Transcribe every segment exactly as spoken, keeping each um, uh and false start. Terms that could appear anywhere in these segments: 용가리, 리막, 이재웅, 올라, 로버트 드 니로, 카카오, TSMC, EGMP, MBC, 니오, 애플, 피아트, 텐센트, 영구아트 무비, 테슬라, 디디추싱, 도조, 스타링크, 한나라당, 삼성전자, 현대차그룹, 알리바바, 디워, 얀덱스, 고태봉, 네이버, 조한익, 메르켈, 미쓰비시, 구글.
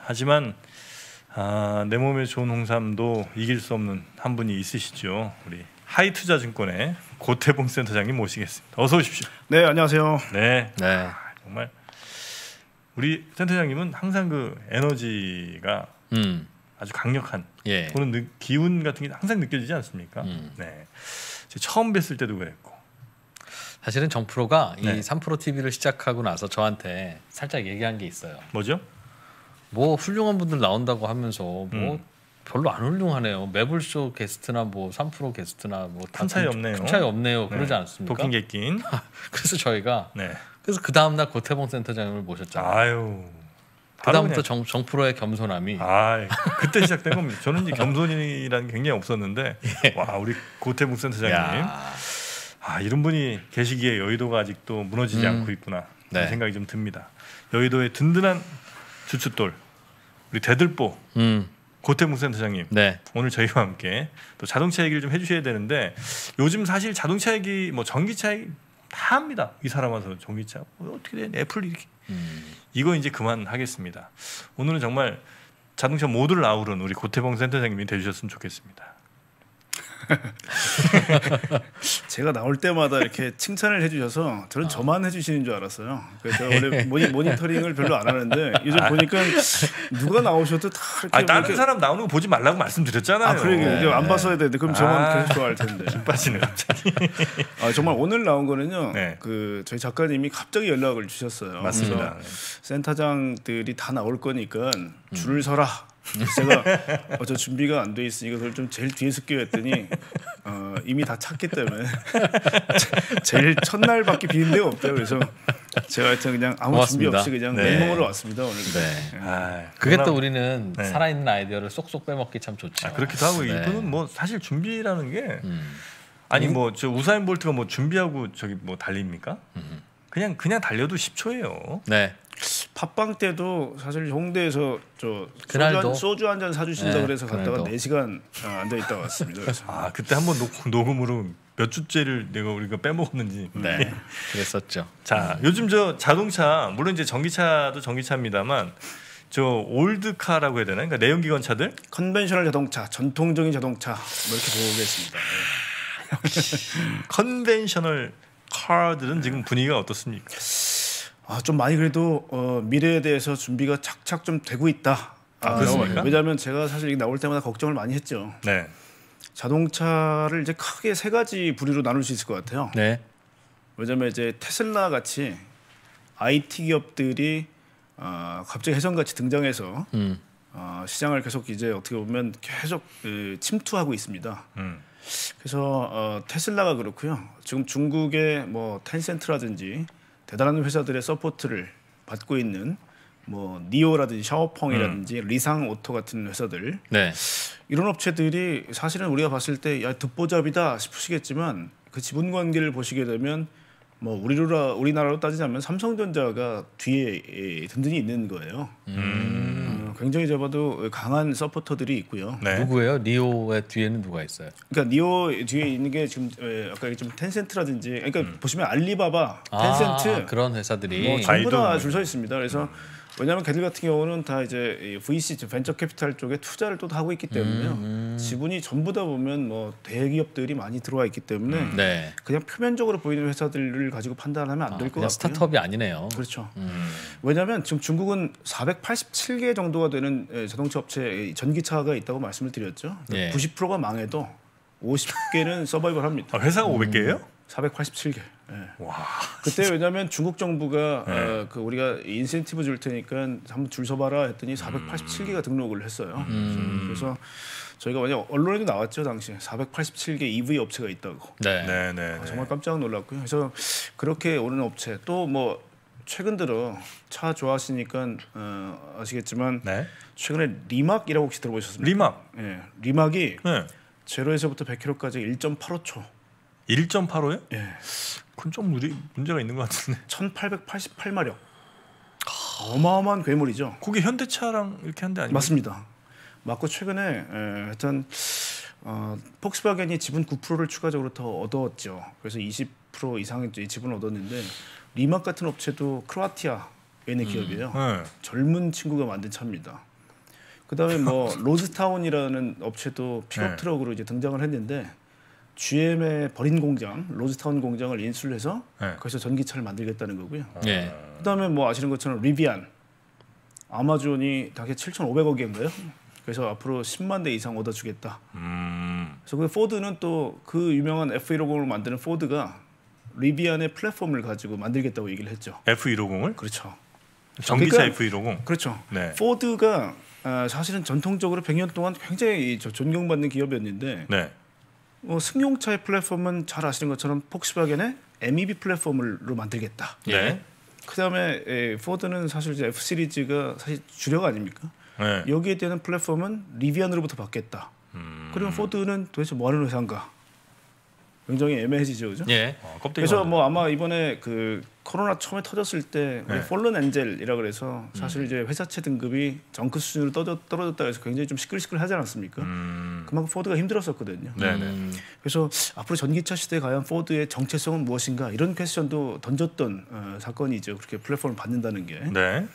하지만 아, 내 몸에 좋은 홍삼도 이길 수 없는 한 분이 있으시죠. 우리 하이투자증권의 고태봉 센터장님 모시겠습니다. 어서 오십시오. 네, 안녕하세요. 네, 네. 아, 정말 우리 센터장님은 항상 그 에너지가 음. 아주 강력한 예. 그런 느, 기운 같은 게 항상 느껴지지 않습니까? 음. 네, 제가 처음 뵀을 때도 그랬고. 사실은 정프로가 네. 이 삼프로티비를 시작하고 나서 저한테 살짝 얘기한 게 있어요. 뭐죠? 뭐 훌륭한 분들 나온다고 하면서 뭐 음. 별로 안 훌륭하네요. 매불쇼 게스트나 뭐 삼프로 게스트나 뭐 큰 차이 없네요. 큰 차이 없네요. 네. 그러지 않습니까? 도킹객긴. 그래서 저희가 네. 그래서 그 다음 날 고태봉 센터장님을 모셨잖아요. 아유. 그 다음부터 정 정프로의 겸손함이. 아, 그때 시작된 겁니다. 저는 이제 겸손이라는 게 굉장히 없었는데 예. 와, 우리 고태봉 센터장님. 야. 아, 이런 분이 계시기에 여의도가 아직도 무너지지 음. 않고 있구나. 네. 생각이 좀 듭니다. 여의도의 든든한 주춧돌 우리 대들보 음. 고태봉 센터장님 네. 오늘 저희와 함께 또 자동차 얘기를 좀 해주셔야 되는데, 요즘 사실 자동차 얘기 뭐 전기차 얘기 다 합니다. 이 사람 와서 전기차 뭐 어떻게 돼, 애플 이렇게 음. 이거 이제 그만하겠습니다. 오늘은 정말 자동차 모두를 아우른 우리 고태봉 센터장님이 되주셨으면 좋겠습니다. 제가 나올 때마다 이렇게 칭찬을 해주셔서 저는 아. 저만 해주시는 줄 알았어요. 그래서 원래 모니, 모니터링을 별로 안 하는데 요즘 아. 보니까 누가 나오셔도 다 이렇게 아, 다른 이렇게... 사람 나오는 거 보지 말라고 말씀드렸잖아요. 아, 그러게 네. 안 봤어야 되는데 그럼 저만 아. 계속 좋아할 텐데. 빠지네 갑자기. 아, 정말 오늘 나온 거는요. 네. 그 저희 작가님이 갑자기 연락을 주셨어요. 맞습니다. 네. 센터장들이 다 나올 거니까 줄을 서라. 제가 어, 저 준비가 안 돼 있으니까 그걸 좀 제일 뒤에서 끼워 했더니 어, 이미 다 찼기 때문에 제일 첫날밖에 비는 데가 없다. 그래서 제가 하여튼 그냥 아무 고맙습니다. 준비 없이 그냥 네. 맨몸으로 왔습니다 오늘. 네. 아, 그게 그러나, 또 우리는 네. 살아있는 아이디어를 쏙쏙 빼먹기 참 좋죠. 아, 그렇기도 하고 네. 이분은 뭐 사실 준비라는 게 음. 아니 음. 뭐 저 우사인 볼트가 뭐 준비하고 저기 뭐 달립니까? 음. 그냥 그냥 달려도 십 초예요. 네. 팟빵 때도 사실 홍대에서 저 그날도 소주 한 잔 사주신다 네, 그래서 갔다가 네 시간 안 돼 있다가 왔습니다. 그래서. 아, 그때 한번 녹음으로 몇 주째를 내가 우리가 빼먹었는지. 네, 그랬었죠. 자, 요즘 저 자동차 물론 이제 전기차도 전기차입니다만 저 올드카라고 해야 되나? 그러니까 내연기관 차들, 컨벤셔널 자동차, 전통적인 자동차 뭐 이렇게 보고 있습니다. 컨벤셔널 카들은 지금 분위기가 어떻습니까? 아, 좀 많이 그래도 어, 미래에 대해서 준비가 착착 좀 되고 있다. 아, 그렇습니까? 왜냐하면 제가 사실 나올 때마다 걱정을 많이 했죠. 네. 자동차를 이제 크게 세 가지 부류로 나눌 수 있을 것 같아요. 네. 왜냐하면 이제 테슬라 같이 아이티 기업들이 어, 갑자기 해성같이 등장해서 음. 어, 시장을 계속 이제 어떻게 보면 계속 그, 침투하고 있습니다. 음. 그래서 어, 테슬라가 그렇고요. 지금 중국의 뭐 텐센트라든지 대단한 회사들의 서포트를 받고 있는 뭐 니오라든지 샤오펑이라든지 음. 리상 오토 같은 회사들 네. 이런 업체들이 사실은 우리가 봤을 때 야, 듣보잡이다 싶으시겠지만 그 지분 관계를 보시게 되면 뭐 우리나라 우리나라로 따지자면 삼성전자가 뒤에 든든히 있는 거예요. 음. 어, 굉장히 잡아도 강한 서포터들이 있고요. 네. 누구예요? 니오의 뒤에는 누가 있어요? 그러니까 니오 뒤에 있는 게 지금 아까 좀 텐센트라든지 그러니까 음. 보시면 알리바바, 텐센트 아, 그런 회사들이 뭐 전부 다 줄 서 있습니다. 그래서 음. 왜냐하면 걔들 같은 경우는 다 이제 브이씨, 벤처 캐피탈 쪽에 투자를 또 하고 있기 때문에요. 음. 지분이 전부 다 보면 뭐 대기업들이 많이 들어와 있기 때문에 음. 네. 그냥 표면적으로 보이는 회사들을 가지고 판단하면 안 될 것 아, 같아요. 스타트업이 아니네요. 그렇죠. 음. 왜냐하면 지금 중국은 사백팔십칠 개 정도가 되는 자동차 업체, 전기차가 있다고 말씀을 드렸죠. 예. 구십 퍼센트가 망해도 오십 개는 서바이벌합니다. 아, 회사가 오백 개예요? 사백팔십칠 개. 네. 와. 그때 왜냐면 중국 정부가 네. 어, 그 우리가 인센티브 줄 테니까 한번 줄 서봐라 했더니 사백팔십칠 개가 등록을 했어요. 음. 그래서 저희가 만약 언론에도 나왔죠 당시에 사백팔십칠 개 이브이 업체가 있다고. 네. 네, 네, 네. 아, 정말 깜짝 놀랐고요. 그래서 그렇게 오는 업체 또 뭐 최근 들어 차 좋아하시니까 어, 아시겠지만 네. 최근에 리막이라고 혹시 들어보셨습니까? 리막. 예. 네. 리막이 네. 제로에서부터 백 킬로미터까지 일 점 팔오 초. 일 점 팔오요? 예. 그건 좀 우리 문제가 있는 것 같은데. 천팔백팔십팔 마력. 어마어마한 괴물이죠. 그게 현대차랑 이렇게 한 데 아니에요? 맞습니다. 맞고 최근에 일단 어, 폭스바겐이 지분 구 퍼센트를 추가적으로 더 얻었죠. 그래서 이십 퍼센트 이상의 지분을 얻었는데 리막 같은 업체도 크로아티아의 음, 기업이에요. 네. 젊은 친구가 만든 차입니다. 그다음에 뭐 로드타운이라는 업체도 픽업 트럭으로 네. 이제 등장을 했는데. 지엠의 버린 공장, 로드타운 공장을 인수를 해서 네. 거기서 전기차를 만들겠다는 거고요. 네. 그다음에 뭐 아시는 것처럼 리비안, 아마존이 다 칠천오백억인가요? 그래서 앞으로 십만 대 이상 얻어주겠다. 음. 그래서 그 포드는 또 그 유명한 에프 백오십을 만드는 포드가 리비안의 플랫폼을 가지고 만들겠다고 얘기를 했죠. 에프 백오십을? 그렇죠. 전기차 그러니까, 에프 백오십? 그렇죠. 네. 포드가 사실은 전통적으로 백 년 동안 굉장히 존경받는 기업이었는데 네. 어, 승용차의 플랫폼은 잘 아시는 것처럼 폭스바겐의 엠이비 플랫폼으로 만들겠다. 네. 그다음에 에, 포드는 사실 이제 F 시리즈가 사실 주력 아닙니까? 네. 여기에 대한 플랫폼은 리비안으로부터 받겠다. 음... 그러면 포드는 도대체 뭐하는 회사인가? 굉장히 애매해지죠, 그죠? 예. 어, 그래서 뭐 아마 이번에 그 코로나 처음에 터졌을 때 네. 폴른 엔젤이라 그래서 사실 이제 회사채 등급이 정크 수준으로 떨어졌다 해서 굉장히 좀 시끌시끌하지 않았습니까? 음. 그만큼 포드가 힘들었었거든요. 음. 그래서 앞으로 전기차 시대에 과연 포드의 정체성은 무엇인가 이런 퀘스천도 던졌던 어, 사건이죠. 그렇게 플랫폼을 받는다는 게. 네.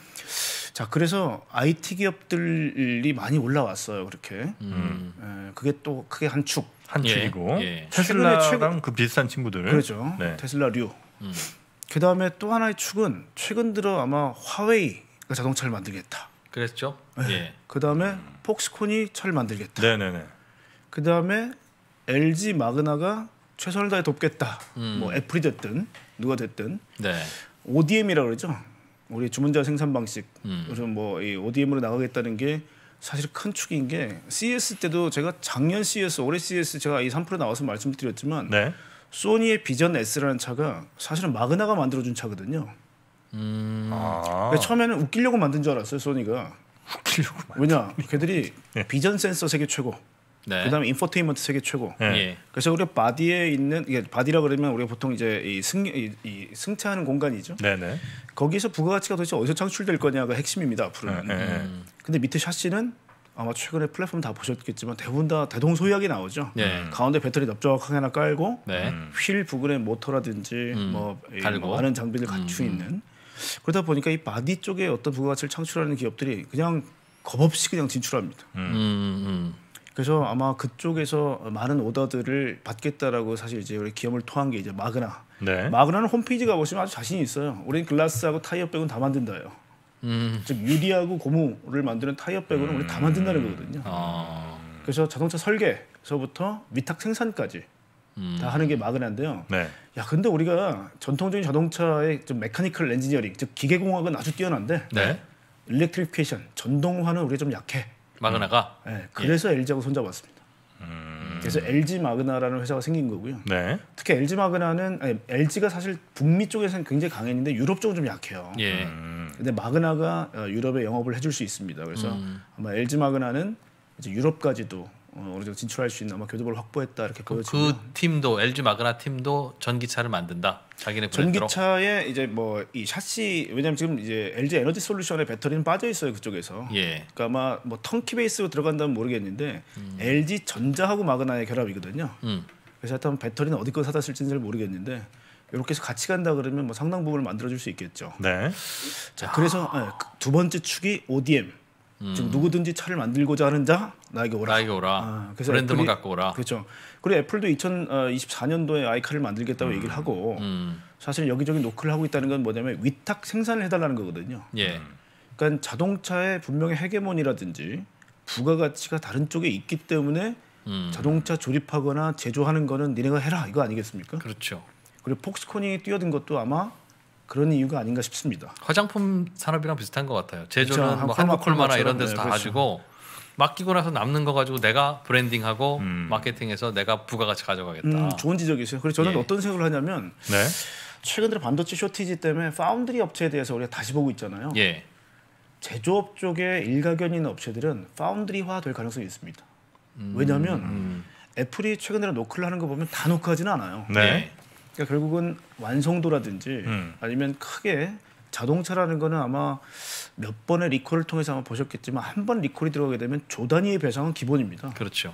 자, 그래서 아이티 기업들이 많이 올라왔어요. 그렇게. 음. 에, 그게 또 크게 한 축. 한 축이고. 예, 예. 테슬라랑 최근... 그 비슷한 친구들. 그렇죠. 네. 테슬라류. 음. 그다음에 또 하나의 축은 최근 들어 아마 화웨이가 자동차를 만들겠다. 그랬죠. 네. 예. 그다음에 음. 폭스콘이 차를 만들겠다. 네네네. 그다음에 엘지 마그나가 최선을 다해 돕겠다. 음. 뭐 애플이 됐든 누가 됐든. 네. 오디엠이라고 그러죠. 우리 주문자 생산 방식. 음. 그래서 뭐 이 오디엠으로 나가겠다는 게 사실 큰 축인 게 씨에스 때도 제가 작년 씨에스, 올해 씨에스 제가 이 삼 프로 나와서 말씀드렸지만. 네. 소니의 비전 S라는 차가 사실은 마그나가 만들어준 차거든요. 음... 아... 처음에는 웃기려고 만든 줄 알았어요, 소니가. 웃기려고 만든... 왜냐, 걔들이 네. 비전 센서 세계 최고, 네. 그다음에 인포테인먼트 세계 최고. 네. 그래서 우리가 바디에 있는, 이게 바디라 그러면 우리가 보통 이제 이 승, 이, 이 승차하는 공간이죠. 네네. 거기에서 부가가치가 도대체 어디서 창출될 거냐가 핵심입니다, 앞으로는. 네, 네. 음. 근데 밑에 샤시는 아마 최근에 플랫폼 다 보셨겠지만 대부분 다 대동소이하게 나오죠. 네. 가운데 배터리 넓적하게 하나 깔고 네. 휠 부근에 모터라든지 음, 뭐, 뭐 많은 장비를 갖추고 음. 있는. 그러다 보니까 이 바디 쪽에 어떤 부가가치를 창출하는 기업들이 그냥 겁없이 그냥 진출합니다. 음. 음, 음. 그래서 아마 그쪽에서 많은 오더들을 받겠다라고 사실 이제 우리 기업을 토한 게 이제 마그나. 네. 마그나는 홈페이지 가보시면 아주 자신이 있어요. 우린 글라스하고 타이어 빼고는 다 만든다요. 음. 즉 유리하고 고무를 만드는 타이어 백으로는 우리 다 만든다는 거거든요. 아. 그래서 자동차 설계서부터 위탁 생산까지 음. 다 하는 게 마그나인데요. 네. 야, 근데 우리가 전통적인 자동차의 좀 메카니컬 엔지니어링, 즉 기계공학은 아주 뛰어난데 네. 일렉트리피케이션, 전동화는 우리가 좀 약해. 마그나가? 네, 그래서 예. 엘지하고 손잡았습니다. 음. 그래서 엘지 마그나라는 회사가 생긴 거고요. 네. 특히 엘지 마그나는 아니, 엘지가 사실 북미 쪽에서는 굉장히 강했는데 유럽 쪽은 좀 약해요. 예. 음. 근데 마그나가 유럽에 영업을 해줄 수 있습니다. 그래서 음. 아마 엘지 마그나는 이제 유럽까지도 어느 정도 진출할 수 있는 아마 교두보를 확보했다 이렇게 보여집니다. 그 팀도 엘지 마그나 팀도 전기차를 만든다. 자기네 브랜드로. 전기차에 이제 뭐 이 샤시 왜냐면 지금 이제 엘지 에너지 솔루션의 배터리는 빠져 있어요 그쪽에서. 예. 그러니까 아마 뭐 턴키 베이스로 들어간다면 모르겠는데 음. 엘지 전자하고 마그나의 결합이거든요. 음. 그래서 하여튼 배터리는 어디 거 사다 쓸지는 잘 모르겠는데. 이렇게 해서 같이 간다 그러면 뭐 상당 부분을 만들어줄 수 있겠죠. 네. 자, 그래서 네, 두 번째 축이 오디엠. 음. 지금 누구든지 차를 만들고자 하는 자 나에게 오라. 나에게 오라. 아, 그래서 브랜드만 애플이, 갖고 오라. 그렇죠. 그리고 애플도 이천이십사 년도에 아이카를 만들겠다고 음. 얘기를 하고 음. 사실 여기저기 노크를 하고 있다는 건 뭐냐면 위탁 생산을 해달라는 거거든요. 예. 그러니까 자동차의 분명히 헤게몬이라든지 부가가치가 다른 쪽에 있기 때문에 음. 자동차 조립하거나 제조하는 거는 니네가 해라 이거 아니겠습니까? 그렇죠. 그리고 폭스콘이 뛰어든 것도 아마 그런 이유가 아닌가 싶습니다. 화장품 산업이랑 비슷한 것 같아요. 제조는 그렇죠. 뭐 한국콜마나 이런 데서 네, 다 그렇죠. 가지고 맡기고 나서 남는 거 가지고 내가 브랜딩하고 음. 마케팅해서 내가 부가가치 가져가겠다. 음, 좋은 지적이세요. 그래서 저는 예. 어떤 생각을 하냐면 네. 최근 들어 반도체 쇼티지 때문에 파운드리 업체에 대해서 우리가 다시 보고 있잖아요. 예. 제조업 쪽에 일가견이 있는 업체들은 파운드리화 될 가능성이 있습니다. 음. 왜냐하면 음. 애플이 최근에 노크를 하는 거 보면 다 노크하지는 않아요. 네. 예. 그러니까 결국은 완성도라든지 음. 아니면 크게 자동차라는 거는 아마 몇 번의 리콜을 통해서 아마 보셨겠지만 한 번 리콜이 들어가게 되면 조 단위의 배상은 기본입니다. 그렇죠.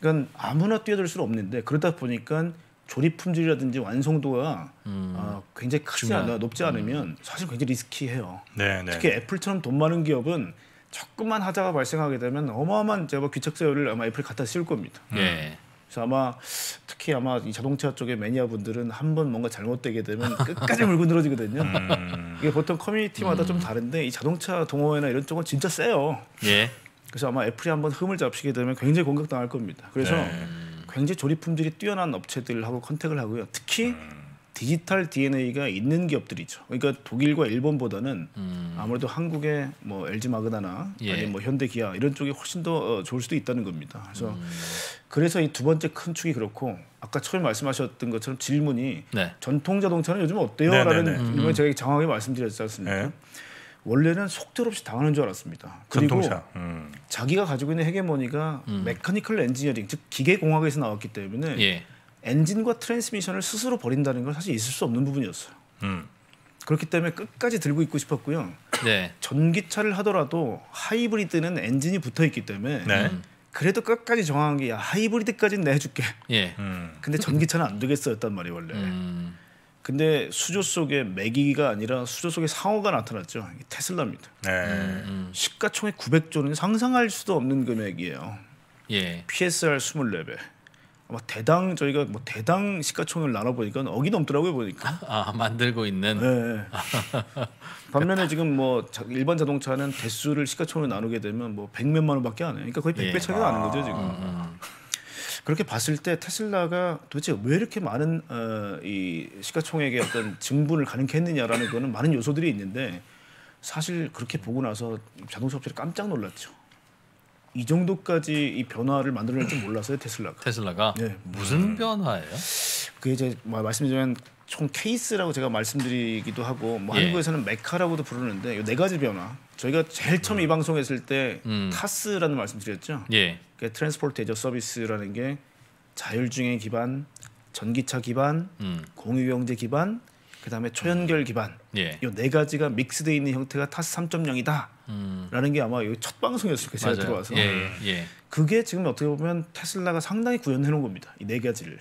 그러니까 아무나 뛰어들 수는 없는데 그러다 보니까 조립 품질이라든지 완성도가 음. 어, 굉장히 크지 않아 높지 않으면 음. 사실 굉장히 리스키해요. 네, 네. 특히 애플처럼 돈 많은 기업은 조금만 하자가 발생하게 되면 어마어마한 제가 귀책세율을 아마 애플이 갖다 씌울 겁니다. 네. 음. 그래서 아마 특히 아마 이 자동차 쪽의 매니아분들은 한 번 뭔가 잘못되게 되면 끝까지 물고 늘어지거든요. 음. 이게 보통 커뮤니티마다 음. 좀 다른데 이 자동차 동호회나 이런 쪽은 진짜 세요. 예. 그래서 아마 애플이 한번 흠을 잡히게 되면 굉장히 공격당할 겁니다. 그래서 네. 굉장히 조립 품질이 뛰어난 업체들하고 컨택을 하고요. 특히 음. 디지털 디엔에이가 있는 기업들이죠. 그러니까 독일과 일본보다는 음. 아무래도 한국의 뭐 엘지 마그나나 예. 아니면 뭐 현대 기아 이런 쪽이 훨씬 더 좋을 수도 있다는 겁니다. 그래서 음. 그래서 이 두 번째 큰 축이 그렇고 아까 처음에 말씀하셨던 것처럼 질문이 네. 전통 자동차는 요즘 어때요? 네, 라는 네, 네. 이번에 제가 정확하게 말씀드렸지 않습니까? 네. 원래는 속절없이 당하는 줄 알았습니다. 그리고 전통차. 음. 자기가 가지고 있는 헤게모니가 음. 메카니컬 엔지니어링 즉 기계공학에서 나왔기 때문에 예. 엔진과 트랜스미션을 스스로 버린다는 건 사실 있을 수 없는 부분이었어요. 음. 그렇기 때문에 끝까지 들고 있고 싶었고요. 네. 전기차를 하더라도 하이브리드는 엔진이 붙어있기 때문에 네. 그래도 끝까지 정한 게 야, 하이브리드까지는 내 해줄게. 예. 음. 근데 전기차는 안 되겠어였단 말이에요 원래. 음. 근데 수조 속에 메기가 아니라 수조 속에 상어가 나타났죠. 테슬라입니다. 네. 음. 시가총액 구백 조는 상상할 수도 없는 금액이에요. 예. 피에스알 이십사 배. 막 대당 저희가 뭐 대당 시가총액을 나눠보니까 억이 넘더라고요 보니까. 아 만들고 있는. 네. 반면에 지금 뭐 일반 자동차는 대수를 시가총액 나누게 되면 뭐 백몇만 원밖에 안 해요. 그러니까 거의 백 배 예. 차이가 나는 아 거죠 지금. 음. 그렇게 봤을 때 테슬라가 도대체 왜 이렇게 많은 어, 이 시가총액의 어떤 증분을 가능케 했느냐라는 거는 많은 요소들이 있는데 사실 그렇게 보고 나서 자동차 업체를 깜짝 놀랐죠. 이 정도까지 이 변화를 만들어낼 줄 몰랐어요 테슬라가. 테슬라가 네. 무슨 변화예요? 그게 이제 말씀드리면 총 케이스라고 제가 말씀드리기도 하고 뭐 예. 한국에서는 메카라고도 부르는데 이 네 가지 변화. 저희가 제일 처음 음. 이 방송했을 때 음. 타스라는 말씀드렸죠. 예. 그 트랜스포트 애저 서비스라는 게 자율주행 기반, 전기차 기반, 음. 공유경제 기반, 그다음에 초연결 기반. 예. 이 네 가지가 믹스되어 있는 형태가 타스 삼 점 영이다. 음. 라는 게 아마 여기 첫 방송이었을 거예요. 제가 들어와서. 예, 예. 그게 지금 어떻게 보면 테슬라가 상당히 구현해 놓은 겁니다. 이 네 가지를.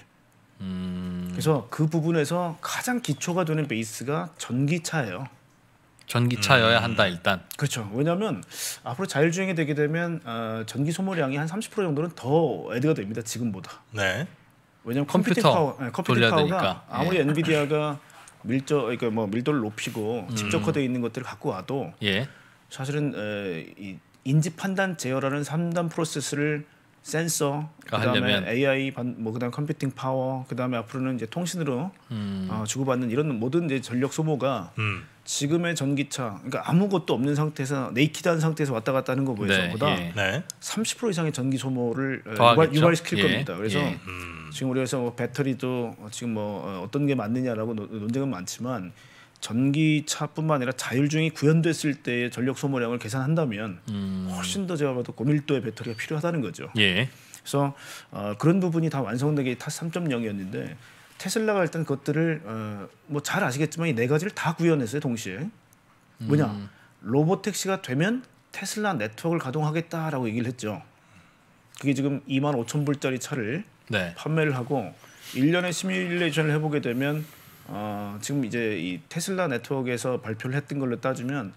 음. 그래서 그 부분에서 가장 기초가 되는 베이스가 전기차예요. 전기차여야 음. 한다 일단. 그렇죠. 왜냐하면 앞으로 자율주행이 되게 되면 어, 전기 소모량이 한 삼십 퍼센트 정도는 더 애드가 됩니다. 지금보다. 네. 왜냐하면 컴퓨팅 파워, 네, 컴퓨팅 파워가 예. 아무리 엔비디아가 밀도, 그러니까 뭐 밀도를 높이고 음. 집적화되어 있는 것들을 갖고 와도 예. 사실은 에, 이 인지 판단 제어라는 삼 단 프로세스를 센서, 그다음에 하려면. 에이아이, 뭐 그다음 컴퓨팅 파워, 그다음에 앞으로는 이제 통신으로 음. 어, 주고받는 이런 모든 이제 전력 소모가 음. 지금의 전기차, 그러니까 아무것도 없는 상태에서 네이키드한 상태에서 왔다 갔다 하는 것보다 네, 예. 삼십 퍼센트 이상의 전기 소모를 유발, 유발시킬 예. 겁니다. 그래서 예. 음. 지금 우리에서 뭐 배터리도 지금 뭐 어떤 게 맞느냐라고 노, 논쟁은 많지만. 전기차뿐만 아니라 자율주행이 구현됐을 때의 전력 소모량을 계산한다면 음. 훨씬 더 제가 봐도 고밀도의 배터리가 필요하다는 거죠. 예. 그래서 어, 그런 부분이 다 완성된 게 타스 삼 점 영이었는데 테슬라가 일단 그것들을 어, 뭐 잘 아시겠지만 이 네 가지를 다 구현했어요 동시에. 뭐냐 음. 로보택시가 되면 테슬라 네트워크를 가동하겠다라고 얘기를 했죠. 그게 지금 이만 오천 불짜리 차를 네. 판매를 하고 일 년에 시뮬레이션을 해보게 되면 어, 지금 이제 이 테슬라 네트워크에서 발표를 했던 걸로 따지면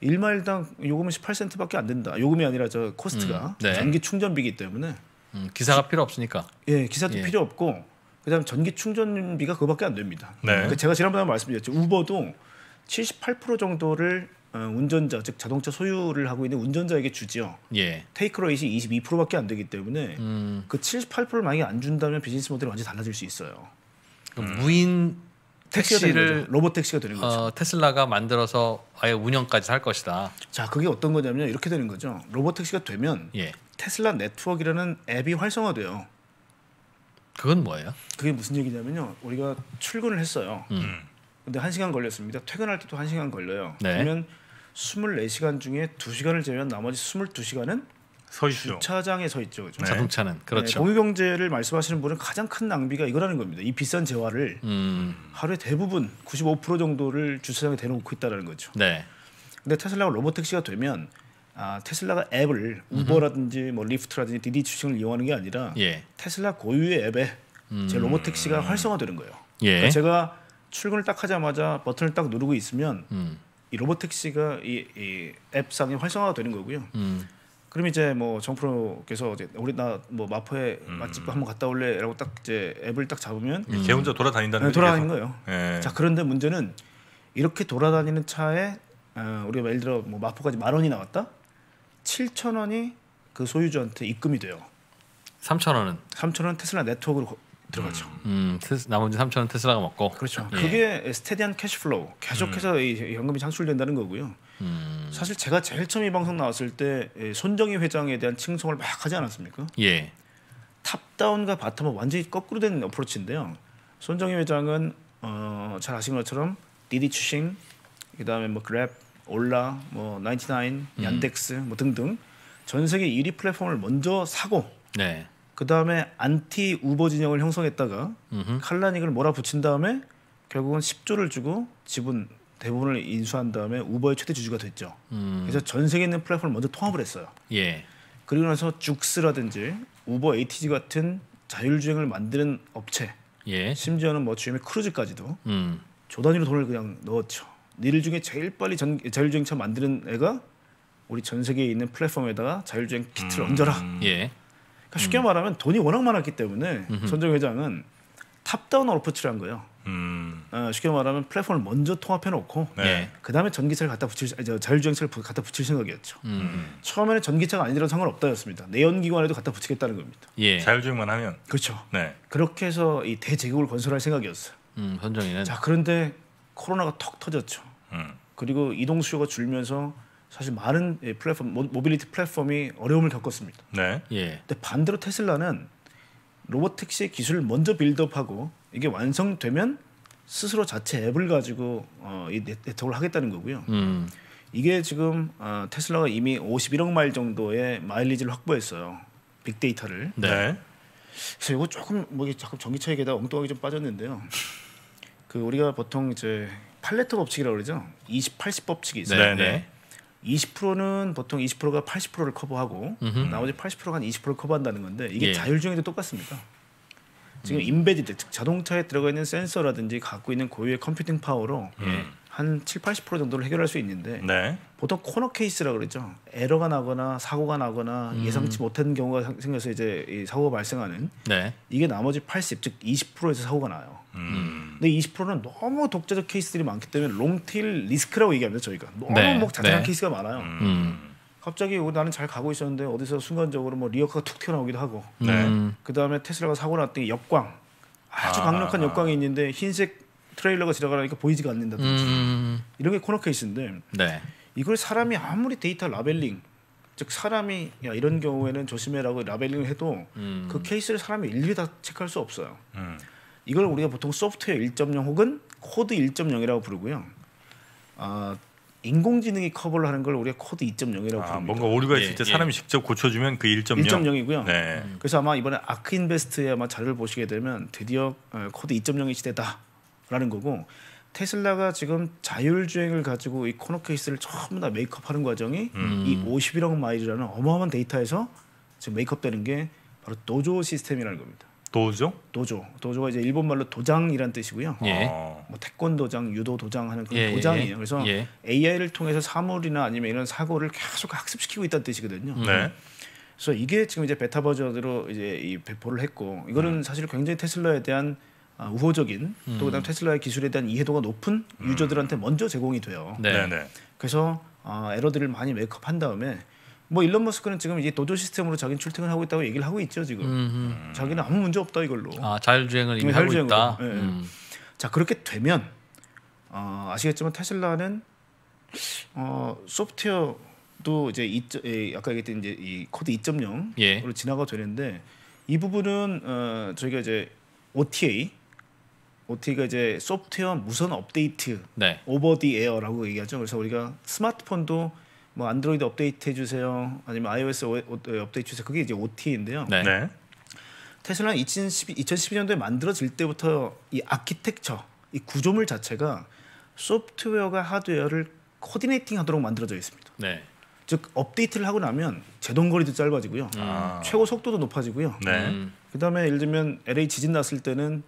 일 마일당 요금은 십팔 센트밖에 안 된다. 요금이 아니라 저 코스트가 음, 네. 전기 충전비이기 때문에 음, 기사가 필요 없으니까. 예, 기사도 예. 필요 없고 그다음 전기 충전비가 그거밖에 안 됩니다. 네. 그러니까 제가 지난번에 말씀드렸죠. 우버도 칠십팔 퍼센트 정도를 운전자, 즉 자동차 소유를 하고 있는 운전자에게 주지요. 예. 테이크레이트이 이십이 퍼센트밖에 안 되기 때문에 음. 그 칠십팔 퍼센트를 만약에 안 준다면 비즈니스 모델이 완전히 달라질 수 있어요. 그러니까 음. 무인 택시를 로봇 택시가 되는 거죠. 어, 테슬라가 만들어서 아예 운영까지 할 것이다. 자, 그게 어떤 거냐면 이렇게 되는 거죠. 로봇 택시가 되면 예. 테슬라 네트워크라는 앱이 활성화돼요. 그건 뭐예요? 그게 무슨 얘기냐면요. 우리가 출근을 했어요. 음. 근데 한 시간 걸렸습니다. 퇴근할 때도 한 시간 걸려요. 네. 그러면 이십사 시간 중에 두 시간을 제외한 나머지 이십이 시간은 서 있죠. 주차장에 서 있죠. 그렇죠? 네. 자동차는 그렇죠. 네, 공유경제를 말씀하시는 분은 가장 큰 낭비가 이거라는 겁니다. 이 비싼 재화를 음. 하루에 대부분 구십오 퍼센트 정도를 주차장에 대놓고 있다는 거죠. 네. 근데 테슬라가 로봇택시가 되면 아, 테슬라가 앱을 우버라든지 뭐 리프트라든지 디디추싱을 이용하는 게 아니라 예. 테슬라 고유의 앱에 음. 제 로봇택시가 활성화되는 거예요. 예. 그러니까 제가 출근을 딱 하자마자 버튼을 딱 누르고 있으면 음. 이 로봇택시가 이, 이 앱상에 활성화되는 거고요. 음. 그럼 이제 뭐 정프로께서 이제 우리 나 뭐 마포에 음. 맛집 한번 갔다 올래라고 딱 이제 앱을 딱 잡으면 음. 걔 혼자 돌아다닌다는 네, 돌아다니는 거예요. 예. 자, 그런데 문제는 이렇게 돌아다니는 차에 어, 우리가 예를 들어 뭐 마포까지 만 원이 나왔다. 칠천 원이 그 소유주한테 입금이 돼요. 삼천 원은 삼천 원 테슬라 네트워크로 거, 들어가죠. 음, 음 나머지 삼천 원 테슬라가 먹고. 그렇죠. 예. 그게 스테디한 캐시플로우. 계속해서 음. 이 현금이 창출된다는 거고요. 음. 사실 제가 제일 처음 이 방송 나왔을 때 손정의 회장에 대한 칭송을 막 하지 않았습니까? 예. 탑다운과 바텀은 완전히 거꾸로 된 어프로치인데요. 손정의 회장은 어, 잘 아시는 것처럼 디디추싱, 그다음에 뭐 그랩, 올라, 뭐 구십구, 얀덱스 음. 뭐 등등 전 세계 일 위 플랫폼을 먼저 사고 네. 그다음에 안티 우버 진영을 형성했다가 음흠. 칼라닉을 몰아붙인 다음에 결국은 십 조를 주고 지분 대부분을 인수한 다음에 우버의 최대 주주가 됐죠. 음. 그래서 전 세계에 있는 플랫폼을 먼저 통합을 했어요. 예. 그리고 나서 죽스라든지 우버 에이티지 같은 자율주행을 만드는 업체 예. 심지어는 뭐 주엠의 크루즈까지도 음. 조단위로 돈을 그냥 넣었죠. 니들 중에 제일 빨리 전, 자율주행차 만드는 애가 우리 전 세계에 있는 플랫폼에다가 자율주행 키트를 음. 얹어라. 예. 그러니까 쉽게 음. 말하면 돈이 워낙 많았기 때문에 음흠. 손정의 회장은 탑다운 어프로치를 한 거예요. 음. 어, 쉽게 말하면 플랫폼을 먼저 통합해놓고 네. 그다음에 전기차를 갖다 붙일 자율주행차를 갖다 붙일 생각이었죠. 음. 처음에는 전기차가 아니더라도 상관없다였습니다. 내연기관에도 갖다 붙이겠다는 겁니다. 예. 자율주행만 하면 그렇죠. 네. 그렇게 해서 이 대제국을 건설할 생각이었어요. 음, 손정이는. 자, 그런데 코로나가 턱 터졌죠. 음. 그리고 이동 수요가 줄면서 사실 많은 플랫폼 모, 모빌리티 플랫폼이 어려움을 겪었습니다. 네. 예. 근데 반대로 테슬라는 로봇 택시의 기술을 먼저 빌드업하고 이게 완성되면 스스로 자체 앱을 가지고 어, 이 네트워크를 하겠다는 거고요. 음. 이게 지금 어, 테슬라가 이미 오십일억 마일 정도의 마일리지를 확보했어요. 빅데이터를. 네. 네. 그래서 이거 조금 뭐 이게 자꾸 전기차 얘기하다 엉뚱하게 좀 빠졌는데요. 그 우리가 보통 이제 팔레토 법칙이라고 그러죠. 이십 팔십 법칙이 있어요. 네. 이십 퍼센트는 보통 이십 퍼센트가 팔십 퍼센트를 커버하고 음흠. 나머지 팔십 퍼센트가 한 이십 퍼센트를 커버한다는 건데 이게 예. 자율주행에도 똑같습니다. 지금 음. 인베디드 즉 자동차에 들어가 있는 센서라든지 갖고 있는 고유의 컴퓨팅 파워로 음. 한 칠 팔십 퍼센트 정도를 해결할 수 있는데 네. 보통 코너 케이스라고 그러죠. 에러가 나거나 사고가 나거나 음. 예상치 못한 경우가 생겨서 이제 이 사고가 발생하는 네. 이게 나머지 팔십 즉 이십 퍼센트에서 사고가 나요. 음. 근데 이십 퍼센트는 너무 독자적 케이스들이 많기 때문에 롱테일 리스크라고 얘기합니다. 저희가 너무 네. 뭐 자잘한 네. 케이스가 많아요. 음. 갑자기 나는 잘 가고 있었는데 어디서 순간적으로 뭐 리어카가 툭 튀어나오기도 하고 네. 음. 그 다음에 테슬라가 사고 났더니 역광 아주 아. 강력한 역광이 있는데 흰색 트레일러가 지나가니까 보이지가 않는다든지 음. 이런 게 코너 케이스인데 네. 이걸 사람이 아무리 데이터 라벨링 즉 사람이 야 이런 경우에는 조심해라고 라벨링을 해도 음. 그 케이스를 사람이 일일이 다 체크할 수 없어요. 음. 이걸 우리가 보통 소프트웨어 일 점 영 혹은 코드 일 점 영이라고 부르고요. 아, 인공지능이 커버를 하는 걸 우리가 코드 이 점 영이라고 아, 부릅니다. 뭔가 오류가 있을 예, 때 사람이 예. 직접 고쳐주면 그 일 점 영. 일 점 영이고요. 네. 음. 그래서 아마 이번에 아크인베스트의 아마 자료를 보시게 되면 드디어 코드 이 점 영의 시대다라는 거고 테슬라가 지금 자율주행을 가지고 이 코너 케이스를 전부 다 메이크업하는 과정이 음. 이 오십일억 마일이라는 어마어마한 데이터에서 지금 메이크업되는 게 바로 도조 시스템이라는 겁니다. 도조? 도조. 도조가 이제 일본말로 도장이란 뜻이고요. 예. 뭐 태권도장, 유도도장 하는 그런 예, 도장이에요. 예. 그래서 예. 에이아이를 통해서 사물이나 아니면 이런 사고를 계속 학습시키고 있다는 뜻이거든요. 네. 그래서 이게 지금 이제 베타 버전으로 이제 이 배포를 했고, 이거는 음. 사실 굉장히 테슬라에 대한 우호적인 음. 또 그다음 테슬라의 기술에 대한 이해도가 높은 음. 유저들한테 먼저 제공이 돼요. 네. 네. 그래서 어, 에러들을 많이 메이크업한 다음에. 뭐 일론 머스크는 지금 이제 도조 시스템으로 자기는 출퇴근하고 있다고 얘기를 하고 있죠 지금. 음흠. 자기는 아무 문제 없다 이걸로. 아 자율주행을 이미 하고 있다. 네. 음. 자 그렇게 되면 어, 아시겠지만 테슬라는 어, 소프트웨어도 이제 이, 예, 아까 얘기했던 이제 이 코드 이 점 영으로 예. 진화가 되는데 이 부분은 어, 저희가 이제 오티에이, 오티에이가 이제 소프트웨어 무선 업데이트, 네. 오버 디 에어라고 얘기하죠. 그래서 우리가 스마트폰도 뭐 안드로이드 업데이트 해주세요. 아니면 iOS 업데이트 주세요. 그게 이제 오티에이인데요. 네. 네. 테슬라는 이천십이 년도에 만들어질 때부터 이 아키텍처, 이 구조물 자체가 소프트웨어가 하드웨어를 코디네이팅하도록 만들어져 있습니다. 네. 즉 업데이트를 하고 나면 제동 거리도 짧아지고요. 아. 최고 속도도 높아지고요. 네. 음. 그다음에 예를 들면 엘에이 지진 났을 때는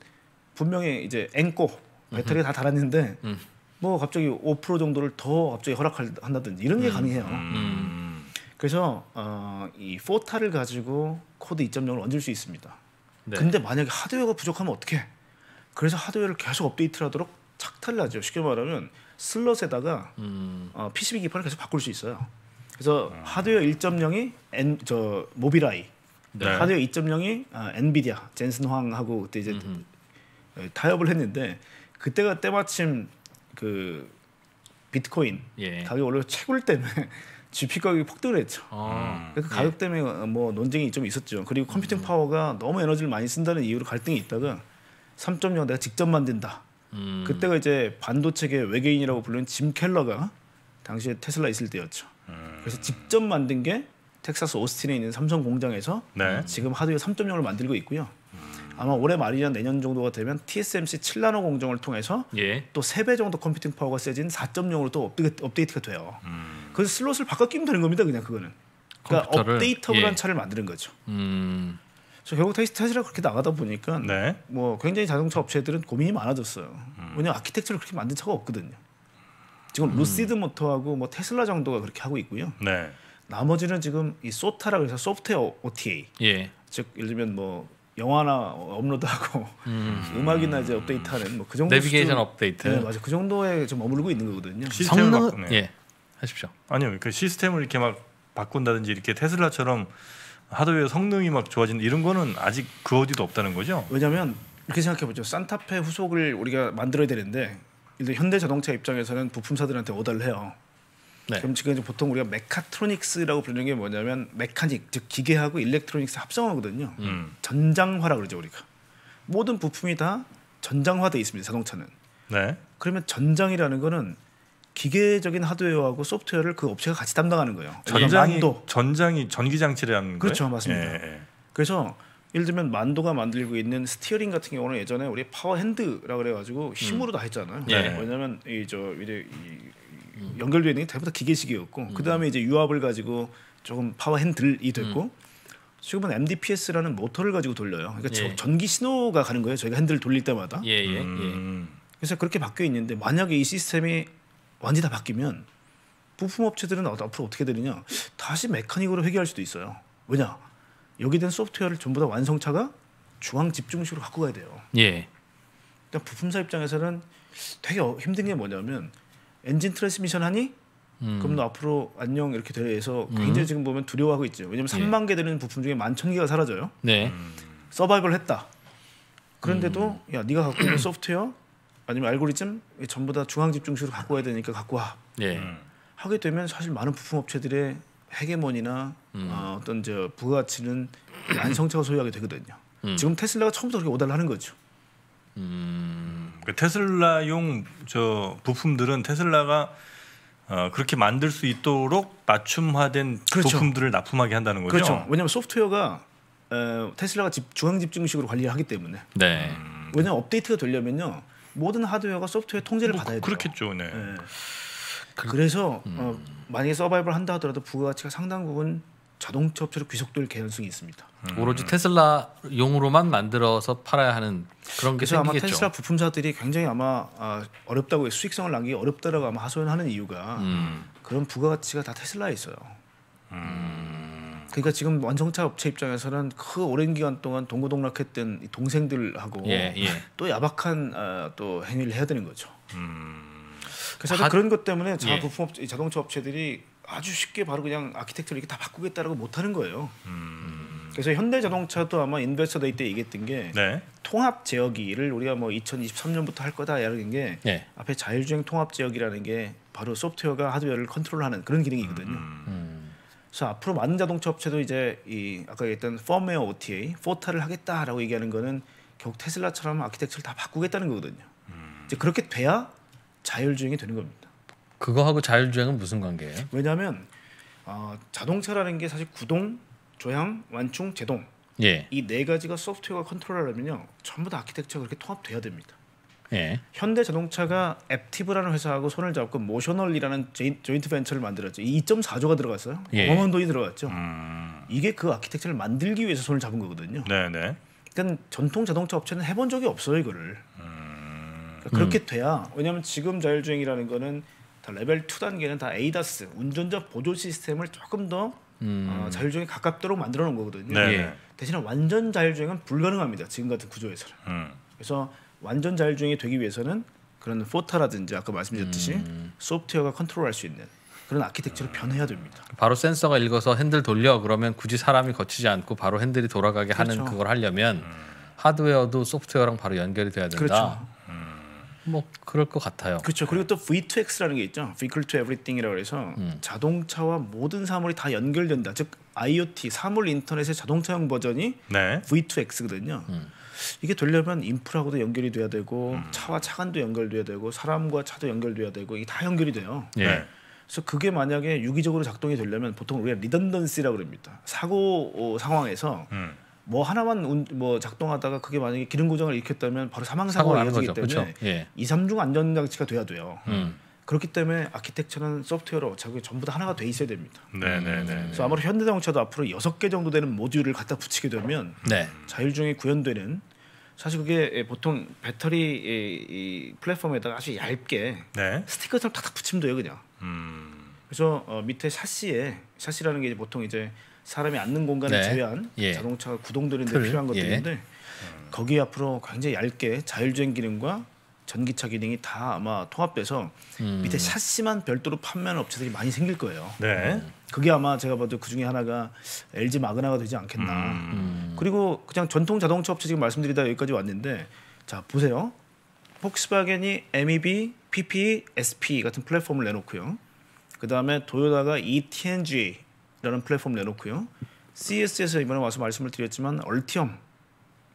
분명히 이제 앵꼬 배터리가 다 달았는데. 음. 뭐 갑자기 오 퍼센트 정도를 더 갑자기 허락한다든지 이런 게 음, 가능해요. 음. 그래서 어, 이 포타를 가지고 코드 이 점 영을 얹을 수 있습니다. 네. 근데 만약에 하드웨어가 부족하면 어떡해? 그래서 하드웨어를 계속 업데이트를 하도록 착탈을 하죠. 쉽게 말하면 슬롯에다가 음. 어, 피시비 기판을 계속 바꿀 수 있어요. 그래서 음. 하드웨어 일 점 영이 엔, 저 모빌아이, 네. 하드웨어 이 점 영이 어, 엔비디아 젠슨 황하고 그때 이제 음. 타협을 했는데 그때가 때마침 그 비트코인 예. 가격이 원래 최고일 때문에 지피 가격이 폭등을 했죠. 아, 그 가격 예. 때문에 뭐 논쟁이 좀 있었죠. 그리고 컴퓨팅 음. 파워가 너무 에너지를 많이 쓴다는 이유로 갈등이 있다가 삼 점 영 내가 직접 만든다. 음. 그때가 이제 반도체계 외계인이라고 불리는 짐 켈러가 당시에 테슬라 있을 때였죠. 음. 그래서 직접 만든 게 텍사스 오스틴에 있는 삼성 공장에서 네. 지금 하드웨어 삼 점 영을 만들고 있고요. 아마 올해 말이나 내년 정도가 되면 티에스엠씨 칠 나노 공정을 통해서 예. 또 세 배 정도 컴퓨팅 파워가 세진 사 점 영으로 또 업데이트, 업데이트가 돼요. 음. 그래서 슬롯을 바꿔 끼면 되는 겁니다. 그냥 그거는. 그러니까 업데이터블한 예. 차를 만드는 거죠. 음. 그래서 결국 테슬라 그렇게 나가다 보니까 네. 뭐 굉장히 자동차 업체들은 고민이 많아졌어요. 음. 왜냐하면 아키텍처를 그렇게 만든 차가 없거든요. 지금 음. 루시드 모터하고 뭐 테슬라 정도가 그렇게 하고 있고요. 네. 나머지는 지금 이 소타라고 해서 소프트웨어 오티에이. 예. 즉 예를 들면 뭐 영화나 업로드하고 음. 음악이나 이제 업데이트하는 뭐 그 정도 내비게이션 업데이트 네, 맞아 그 정도에 좀 머물고 있는 거거든요. 시스템을 성능... 바꾸네. 예, 하십시오. 아니요, 그 시스템을 이렇게 막 바꾼다든지 이렇게 테슬라처럼 하드웨어 성능이 막 좋아진다 이런 거는 아직 그 어디도 없다는 거죠. 왜냐하면 이렇게 생각해 보죠. 산타페 후속을 우리가 만들어야 되는데 일단 현대자동차 입장에서는 부품사들한테 오더를 해요. 네. 그럼 지금 보통 우리가 메카트로닉스라고 부르는 게 뭐냐면 메카닉, 즉 기계하고 일렉트로닉스 합성하거든요. 음. 전장화라고 그러죠 우리가. 모든 부품이 다 전장화돼 있습니다. 자동차는. 네. 그러면 전장이라는 거는 기계적인 하드웨어하고 소프트웨어를 그 업체가 같이 담당하는 거예요. 전장이, 만도. 전장이 전기장치라는 거예요? 그렇죠. 맞습니다. 예, 예. 그래서 예를 들면 만도가 만들고 있는 스티어링 같은 경우는 예전에 우리 파워 핸드라고 그래가지고 힘으로 음. 다 했잖아요. 예. 왜냐하면 이 저 이제 이, 음. 연결되어 있는 게 대부분 기계식이었고 음. 그다음에 이제 유압을 가지고 조금 파워 핸들이 됐고 음. 지금은 엠디피에스라는 모터를 가지고 돌려요. 그러니까 예. 전기 신호가 가는 거예요. 저희가 핸들을 돌릴 때마다. 예, 예, 음. 예. 그래서 그렇게 바뀌어 있는데 만약에 이 시스템이 완전히 다 바뀌면 부품 업체들은 앞으로 어떻게 되느냐? 다시 메카닉으로 회귀할 수도 있어요. 왜냐? 여기 된 소프트웨어를 전부 다 완성차가 중앙 집중식으로 갖고 가야 돼요. 예. 그러니까 부품사 입장에서는 되게 힘든 게 뭐냐면 엔진 트랜스미션 하니? 음. 그럼 너 앞으로 안녕 이렇게 돼서 굉장히 음. 지금 보면 두려워하고 있죠. 왜냐면 삼만 개 되는 부품 중에 만 천 개가 사라져요. 네. 음. 서바이벌 했다. 그런데도 음. 야 네가 갖고 있는 소프트웨어 아니면 알고리즘 전부 다 중앙 집중식으로 갖고 와야 되니까 갖고 와. 네. 음. 하게 되면 사실 많은 부품 업체들의 헤게모니나 음. 어, 어떤 저 부가가치는 완성차가 소유하게 되거든요. 음. 지금 테슬라가 처음부터 그렇게 오달을 하는 거죠. 음. 테슬라용 저 부품들은 테슬라가 어, 그렇게 만들 수 있도록 맞춤화된 그렇죠. 부품들을 납품하게 한다는 거죠. 그렇죠. 왜냐하면 소프트웨어가 어, 테슬라가 집, 중앙 집중식으로 관리를 하기 때문에. 네. 음. 왜냐하면 업데이트가 되려면요 모든 하드웨어가 소프트웨어 통제를 뭐, 받아야 돼요. 그렇겠죠. 네. 네. 그, 그래서 음. 어, 만약에 서바이벌 한다 하더라도 부가가치가 상당 부분 자동차 업체로 귀속될 개연성이 있습니다. 음. 오로지 테슬라용으로만 만들어서 팔아야 하는 그런 게 생기겠죠. 아마 테슬라 부품사들이 굉장히 아마 어렵다고 수익성을 남기기 어렵다라고 아마 하소연하는 이유가 음. 그런 부가가치가 다 테슬라에 있어요. 음. 그러니까 지금 완성차 업체 입장에서는 그 오랜 기간 동안 동고동락했던 이 동생들하고 예, 예. 또 야박한 어, 또 행위를 해야 되는 거죠. 음. 그래서 하... 그런 것 때문에 자 부품 업체, 예. 자동차 업체들이 아주 쉽게 바로 그냥 아키텍처를 이렇게 다 바꾸겠다라고 못하는 거예요. 음. 그래서 현대자동차도 아마 인베스터 데이 때 얘기했던 게 네. 통합 제어기를 우리가 뭐 이천이십삼 년부터 할 거다 이런 게 네. 앞에 자율주행 통합 제어기라는 게 바로 소프트웨어가 하드웨어를 컨트롤하는 그런 기능이거든요. 음. 음. 그래서 앞으로 많은 자동차 업체도 이제 이 아까 얘기했던 펌웨어 오티에이, 포타를 하겠다라고 얘기하는 거는 결국 테슬라처럼 아키텍처를 다 바꾸겠다는 거거든요. 음. 이제 그렇게 돼야 자율주행이 되는 겁니다. 그거하고 자율주행은 무슨 관계예요? 왜냐하면 어, 자동차라는 게 사실 구동, 조향, 완충, 제동 예. 이 네 가지가 소프트웨어가 컨트롤하려면요 전부 다 아키텍처가 그렇게 통합돼야 됩니다. 예. 현대 자동차가 앱티브라는 회사하고 손을 잡고 모셔널이라는 조인, 조인트 벤처를 만들었죠. 이 이점사조가 들어갔어요. 예. 어마어마한 돈이 들어갔죠. 음... 이게 그 아키텍처를 만들기 위해서 손을 잡은 거거든요. 네네. 그러니까 전통 자동차 업체는 해본 적이 없어요 이거를. 음... 그러니까 그렇게 음... 돼야 왜냐하면 지금 자율주행이라는 거는 레벨 이 단계는 다 에이다스 운전자 보조 시스템을 조금 더 음. 어, 자율주행에 가깝도록 만들어 놓은 거거든요. 네. 대신에 완전 자율주행은 불가능합니다. 지금 같은 구조에서는. 음. 그래서 완전 자율주행이 되기 위해서는 그런 포타라든지 아까 말씀드렸듯이 음. 소프트웨어가 컨트롤할 수 있는 그런 아키텍처로 음. 변해야 됩니다. 바로 센서가 읽어서 핸들 돌려 그러면 굳이 사람이 거치지 않고 바로 핸들이 돌아가게 그렇죠. 하는 그걸 하려면 음. 하드웨어도 소프트웨어랑 바로 연결이 돼야 된다. 그렇죠. 뭐 그럴 것 같아요. 그렇죠. 그리고 또 브이 투 엑스라는 게 있죠. Vehicle to Everything이라고 해서 음. 자동차와 모든 사물이 다 연결된다. 즉 아이오티 사물 인터넷의 자동차용 버전이 네. 브이 투 엑스거든요. 음. 이게 되려면 인프라하고도 연결이 돼야 되고 음. 차와 차간도 연결돼야 되고 사람과 차도 연결돼야 되고 이게 다 연결이 돼요. 예. 그래서 그게 만약에 유기적으로 작동이 되려면 보통 우리가 리던던시라고 그럽니다. 사고 상황에서 음. 뭐 하나만 운, 뭐 작동하다가 그게 만약에 기능 고장을 일으켰다면 바로 사망 사고가 이어지기 때문에 예. 이, 삼중 안전장치가 돼야 돼요. 음. 그렇기 때문에 아키텍처는 소프트웨어로 어차피 전부 다 하나가 돼 있어야 됩니다. 네네네. 네, 네. 그래서 아무래도 현대자동차도 앞으로 여섯 개 정도 되는 모듈을 갖다 붙이게 되면 네. 자율주행이 구현되는 사실 그게 보통 배터리 이, 이 플랫폼에다가 아주 얇게 네. 스티커처럼 탁탁 붙이면 돼요 그냥. 음. 그래서 어, 밑에 샤시에 샤시라는 게 이제 보통 이제 사람이 앉는 공간을 네. 제외한 예. 자동차가 구동되는 데 필요한 것들인데 예. 거기에 앞으로 굉장히 얇게 자율주행 기능과 전기차 기능이 다 아마 통합돼서 음. 밑에 샤시만 별도로 판매하는 업체들이 많이 생길 거예요. 네. 음. 그게 아마 제가 봐도 그중에 하나가 엘지 마그나가 되지 않겠나. 음. 그리고 그냥 전통 자동차 업체 지금 말씀드리다 여기까지 왔는데 자 보세요. 폭스바겐이 엠이비, 피피이, 에스피 같은 플랫폼을 내놓고요. 그다음에 도요타가 이티엔지 라는 플랫폼 내놓고요. 씨에스에서 이번에 와서 말씀을 드렸지만 얼티엄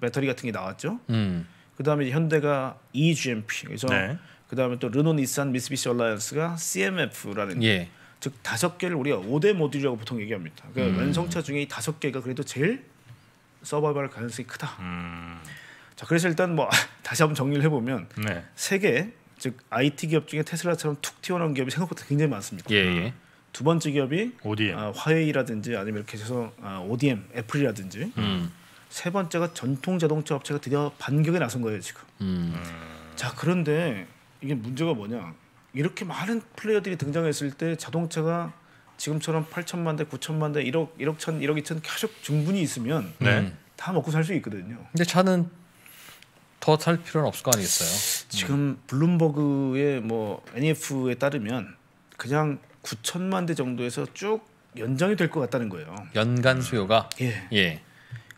배터리 같은 게 나왔죠. 음. 그다음에 현대가 이지엠피 그래서 네. 그다음에 또 르노, 니산, 미쓰비시 얼라이언스가 씨엠에프라는 예. 즉 다섯 개를 우리가 오 대 모듈이라고 보통 얘기합니다. 그러니까 음. 완성차 중에 이 다섯 개가 그래도 제일 서바이벌 가능성이 크다. 음. 자 그래서 일단 뭐 다시 한번 정리를 해보면 네. 세 개 즉 아이티 기업 중에 테슬라처럼 툭 튀어나온 기업이 생각보다 굉장히 많습니다. 예, 예. 두 번째 기업이 어, 화웨이라든지 아니면 이렇게 해서 어, 오디엠, 애플이라든지 음. 세 번째가 전통 자동차 업체가 드디어 반격에 나선 거예요 지금. 음. 자 그런데 이게 문제가 뭐냐? 이렇게 많은 플레이어들이 등장했을 때 자동차가 지금처럼 팔천만 대, 구천만 대, 일억, 일억 천, 일억 이천 계속 증분이 있으면 네. 다 먹고 살 수 있거든요. 근데 차는 더 살 필요는 없을 거 아니겠어요? 지금 음. 블룸버그의 뭐 엔이에프에 따르면 그냥 구천만 대 정도에서 쭉 연장이 될 것 같다는 거예요. 연간 수요가? 예. 예.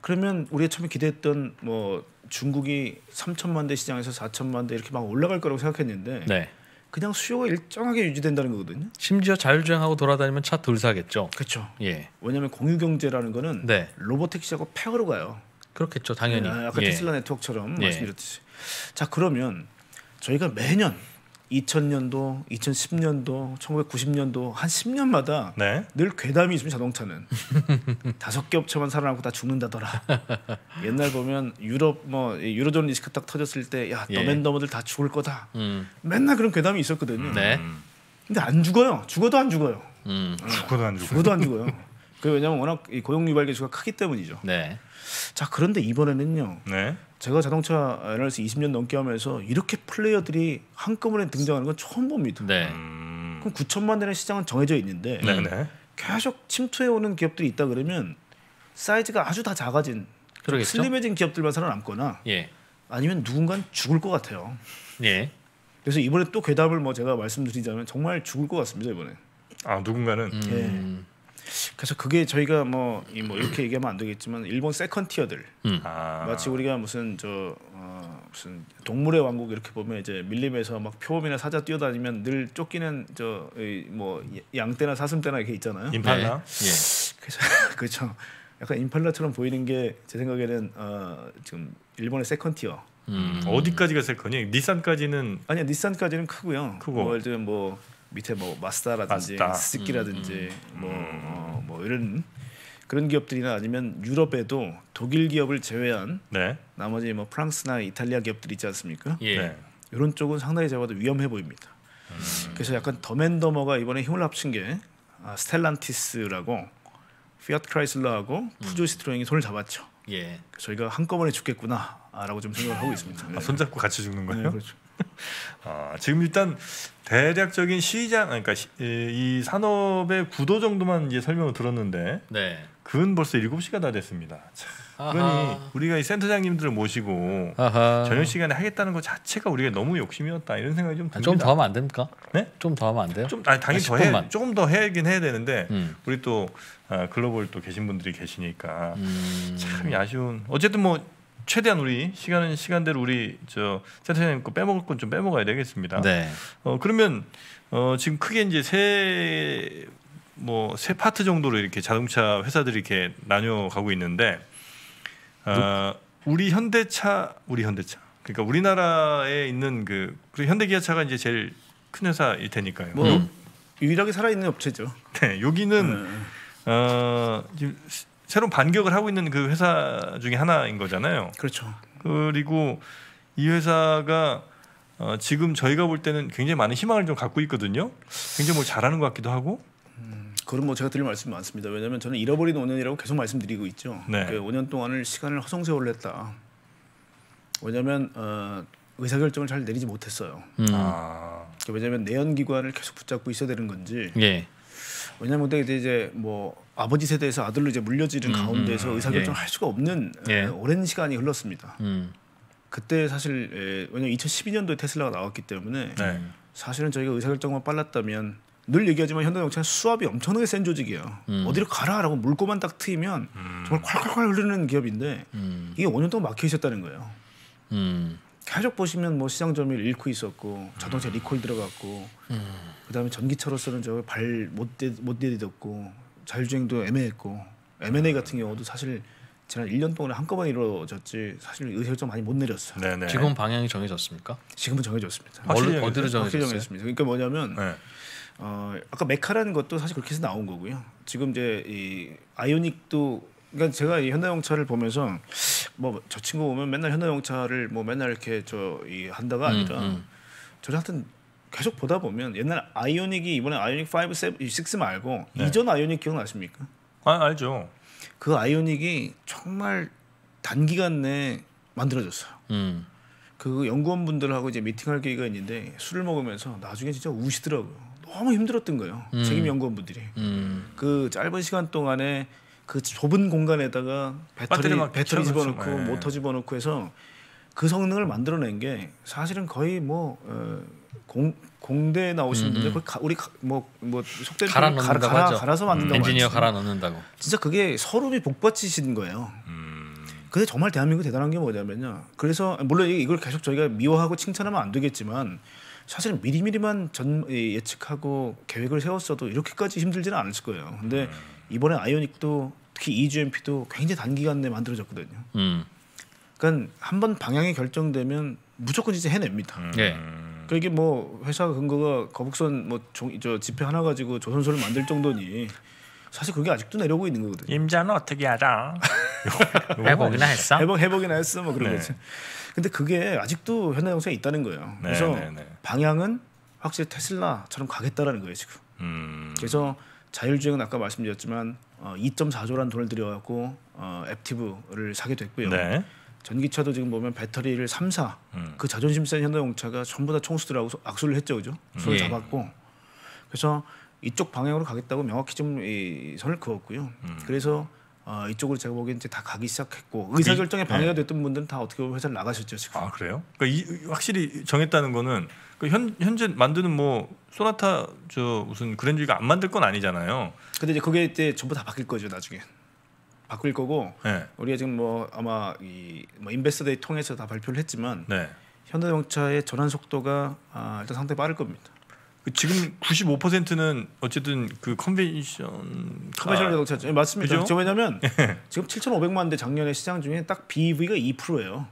그러면 우리가 처음에 기대했던 뭐 중국이 삼천만 대 시장에서 사천만 대 이렇게 막 올라갈 거라고 생각했는데 네. 그냥 수요가 일정하게 유지된다는 거거든요. 심지어 자율주행하고 돌아다니면 차 덜 사겠죠. 그렇죠. 예. 왜냐하면 공유경제라는 거는 네. 로보택시하고 페어로 가요. 그렇겠죠. 당연히. 네, 아까 예. 테슬라 네트워크처럼 예. 말씀드렸듯이. 자 그러면 저희가 매년 이천 년도, 이천십 년도, 천구백구십 년도 한 십 년마다 네? 늘 괴담이 있으면 자동차는 다섯 개 업체만 살아남고 다 죽는다더라. 옛날 보면 유럽 뭐 유로존 리스크 딱 터졌을 때 야 너맨너머들 다 죽을 거다. 음. 맨날 그런 괴담이 있었거든요. 네. 근데 안 죽어요. 죽어도 안 죽어요. 음. 죽어도 안 죽어요. 죽어도 안 죽어요. 그 왜냐면 워낙 이 고용 유발 기수가 크기 때문이죠. 네. 자 그런데 이번에는요. 네. 제가 자동차 엔 알 씨 이십 년 넘게 하면서 이렇게 플레이어들이 한꺼번에 등장하는 건 처음 봅니다. 네. 음... 그럼 구천만 대의 시장은 정해져 있는데 네네. 계속 침투해오는 기업들이 있다 그러면 사이즈가 아주 다 작아진 슬림해진 기업들만 살아남거나 예. 아니면 누군간 죽을 것 같아요. 예. 그래서 이번에 또 괴담을 뭐 제가 말씀드리자면 정말 죽을 것 같습니다 이번에. 아 누군가는. 음... 예. 그래서 그게 저희가 뭐, 뭐 이렇게 얘기하면 안 되겠지만 일본 세컨티어들 음. 아. 마치 우리가 무슨 저 어, 무슨 동물의 왕국 이렇게 보면 이제 밀림에서 막 표범이나 사자 뛰어다니면 늘 쫓기는 저 뭐 양떼나 사슴떼나 이렇게 있잖아요. 임팔라. 네. 예. 그래서 그렇죠. 약간 임팔라처럼 보이는 게 제 생각에는 어, 지금 일본의 세컨티어. 음. 어디까지가 세컨이? 닛산까지는 아니야. 닛산까지는 크고요. 크고. 뭐 예를 들면 뭐 밑에 뭐 마스다라든지 스즈키라든지 음, 음. 뭐, 어, 뭐 이런 그런 기업들이나 아니면 유럽에도 독일 기업을 제외한 네. 나머지 뭐 프랑스나 이탈리아 기업들이 있지 않습니까? 예. 네. 이런 쪽은 상당히 제가 봐도 위험해 보입니다. 음. 그래서 약간 더맨더머가 이번에 힘을 합친 게 아, 스텔란티스라고 피아트 크라이슬러하고 푸조 음. 시트로잉이 손을 잡았죠. 예. 저희가 한꺼번에 죽겠구나라고 좀 생각을 하고 있습니다. 아, 손잡고 같이 죽는 거예요? 네, 그렇죠. 아, 지금 일단 대략적인 시장, 그러니까 시, 이 산업의 구도 정도만 이제 설명을 들었는데, 네. 그건 벌써 일곱 시가 다 됐습니다. 참, 그러니 우리가 이 센터장님들을 모시고 아하. 저녁 시간에 하겠다는 것 자체가 우리가 너무 욕심이었다 이런 생각이 좀 듭니다. 좀 더 하면 안 됩니까? 네? 좀 더 하면 안 돼요? 좀 아니 당연히 더 해, 조금 더 해야긴 해야 되는데 음. 우리 또 아, 글로벌 또 계신 분들이 계시니까 음. 참 아쉬운. 어쨌든 뭐. 최대한 우리 시간은 시간대로 우리 저 센터장님 거 빼먹을 건 좀 빼먹어야 되겠습니다. 네. 어 그러면 어 지금 크게 이제 세 뭐 세 파트 정도로 이렇게 자동차 회사들이 이렇게 나뉘어 가고 있는데 어, 우리 현대차 우리 현대차 그러니까 우리나라에 있는 그 그리고 현대기아차가 이제 제일 큰 회사일 테니까요. 뭐 음. 유일하게 살아있는 업체죠. 네, 여기는 음. 어 지금. 새로운 반격을 하고 있는 그 회사 중에 하나인 거잖아요. 그렇죠. 그리고 이 회사가 어 지금 저희가 볼 때는 굉장히 많은 희망을 좀 갖고 있거든요. 굉장히 뭘 잘하는 것 같기도 하고. 음, 그럼 뭐 제가 드릴 말씀이 많습니다. 왜냐하면 저는 잃어버린 오 년이라고 계속 말씀드리고 있죠. 네. 그 오 년 동안을 시간을 허송세월을 했다. 왜냐하면 어, 의사결정을 잘 내리지 못했어요. 음. 아. 왜냐하면 내연기관을 계속 붙잡고 있어야 되는 건지. 예. 왜냐하면 그때 이제 뭐 아버지 세대에서 아들로 이제 물려지는 음, 가운데서 음, 의사결정을 예. 할 수가 없는 예. 오랜 시간이 흘렀습니다. 음. 그때 사실 왜냐면 이천십이 년도에 테슬라가 나왔기 때문에 네. 사실은 저희가 의사결정만 빨랐다면 늘 얘기하지만 현대자동차는 수압이 엄청나게 센 조직이에요. 음. 어디로 가라라고 물꼬만 딱 트이면 음. 정말 콸콸콸 흐르는 기업인데 음. 이게 오 년 동안 막혀 있었다는 거예요. 음. 계속 보시면 뭐 시장 점유율 잃고 있었고 자동차 리콜 들어갔고 음. 그다음에 전기차로서는 저 발 못 내딛었고 자율주행도 애매했고 엠 앤 에이 같은 경우도 사실 지난 일 년 동안 한꺼번에 이루어졌지 사실 의사결정 많이 못 내렸어요. 네네. 지금 방향이 정해졌습니까? 지금은 정해졌습니다. 확실히 어디로 정해졌습니다. 그러니까 뭐냐면 네. 어, 아까 메카라는 것도 사실 그렇게 해서 나온 거고요. 지금 이제 이 아이오닉도 그러니까 제가 이 현대자동차를 보면서 뭐 저 친구 보면 맨날 현대자동차를 뭐 맨날 이렇게 저 이 한다가 아니라 음, 음. 저는 하여튼 계속 보다 보면 옛날 아이오닉이 이번에 아이오닉 오, 육 말고 네. 이전 아이오닉 기억나십니까? 아 알죠. 그 아이오닉이 정말 단기간 내에 만들어졌어요. 음. 그 연구원분들하고 이제 미팅할 기회가 있는데 술을 먹으면서 나중에 진짜 우시더라고요. 너무 힘들었던 거예요. 음. 책임 연구원분들이 음. 그 짧은 시간 동안에 그 좁은 공간에다가 배터리 막 배터리 집어넣고 네. 모터 집어넣고 해서 그 성능을 만들어낸 게 사실은 거의 뭐 어, 공 공대에 나오신 음, 분들 가, 우리 뭐뭐 뭐 속된 갈아 넣는다고 하죠. 갈아서 만든다고 음, 엔지니어 갈아 넣는다고. 진짜 그게 서론이 복받치신 거예요. 음. 근데 정말 대한민국 대단한 게 뭐냐면요. 그래서 물론 이걸 계속 저희가 미워하고 칭찬하면 안 되겠지만 사실 미리미리만 전 예측하고 계획을 세웠어도 이렇게까지 힘들지는 않았을 거예요. 근데 음. 이번에 아이오닉도 특히 이 지 엠 피도 굉장히 단기간 내에 만들어졌거든요. 음. 그러니까 한번 방향이 결정되면 무조건 이제 해냅니다. 음. 네. 그러니까 이게 뭐 회사 근거가 거북선 뭐 저 지폐 하나 가지고 조선소를 만들 정도니 사실 그게 아직도 내려오고 있는 거거든요. 임자는 어떻게 알아? 해보기나 했어? 해보, 해보기나 했어 뭐 그런 네. 거지. 근데 그게 아직도 현대자동차에 있다는 거예요. 네, 그래서 네, 네. 방향은 확실히 테슬라처럼 가겠다라는 거예요 지금. 음. 그래서 자율주행은 아까 말씀드렸지만 어, 이 점 사 조라는 돈을 들여갖고 어, 앱티브를 사게 됐고요. 네. 전기차도 지금 보면 배터리를 삼 사 음. 그 자존심 센 현대자동차가 전부 다 총수들하고 악수를 했죠, 그죠? 손을 예. 잡았고 그래서 이쪽 방향으로 가겠다고 명확히 좀 이 선을 그었고요. 음. 그래서 어, 이쪽으로 제가 보기엔 이제 다 가기 시작했고 의사 결정에 방해가 됐던 분들은 다 어떻게 보면 회사를 나가셨죠 지금. 아 그래요? 그러니까 이, 확실히 정했다는 거는 그 현 현재 만드는 뭐 소나타 저 무슨 그랜저가 안 만들 건 아니잖아요. 근데 이제 그게 이제 전부 다 바뀔 거죠 나중에. 바뀔 거고 네. 우리가 지금 뭐 아마 이 뭐 인베스트데이 통해서 다 발표를 했지만 네. 현대자동차의 전환 속도가 아, 일단 상당히 빠를 겁니다. 그 지금 구십오 퍼센트는 어쨌든 그 컨벤션 컨벤셔널 자동차 아, 맞습니다. 그렇죠? 왜냐하면 지금 칠천오백만 대 작년에 시장 중에 딱 비이브이가 이 퍼센트예요.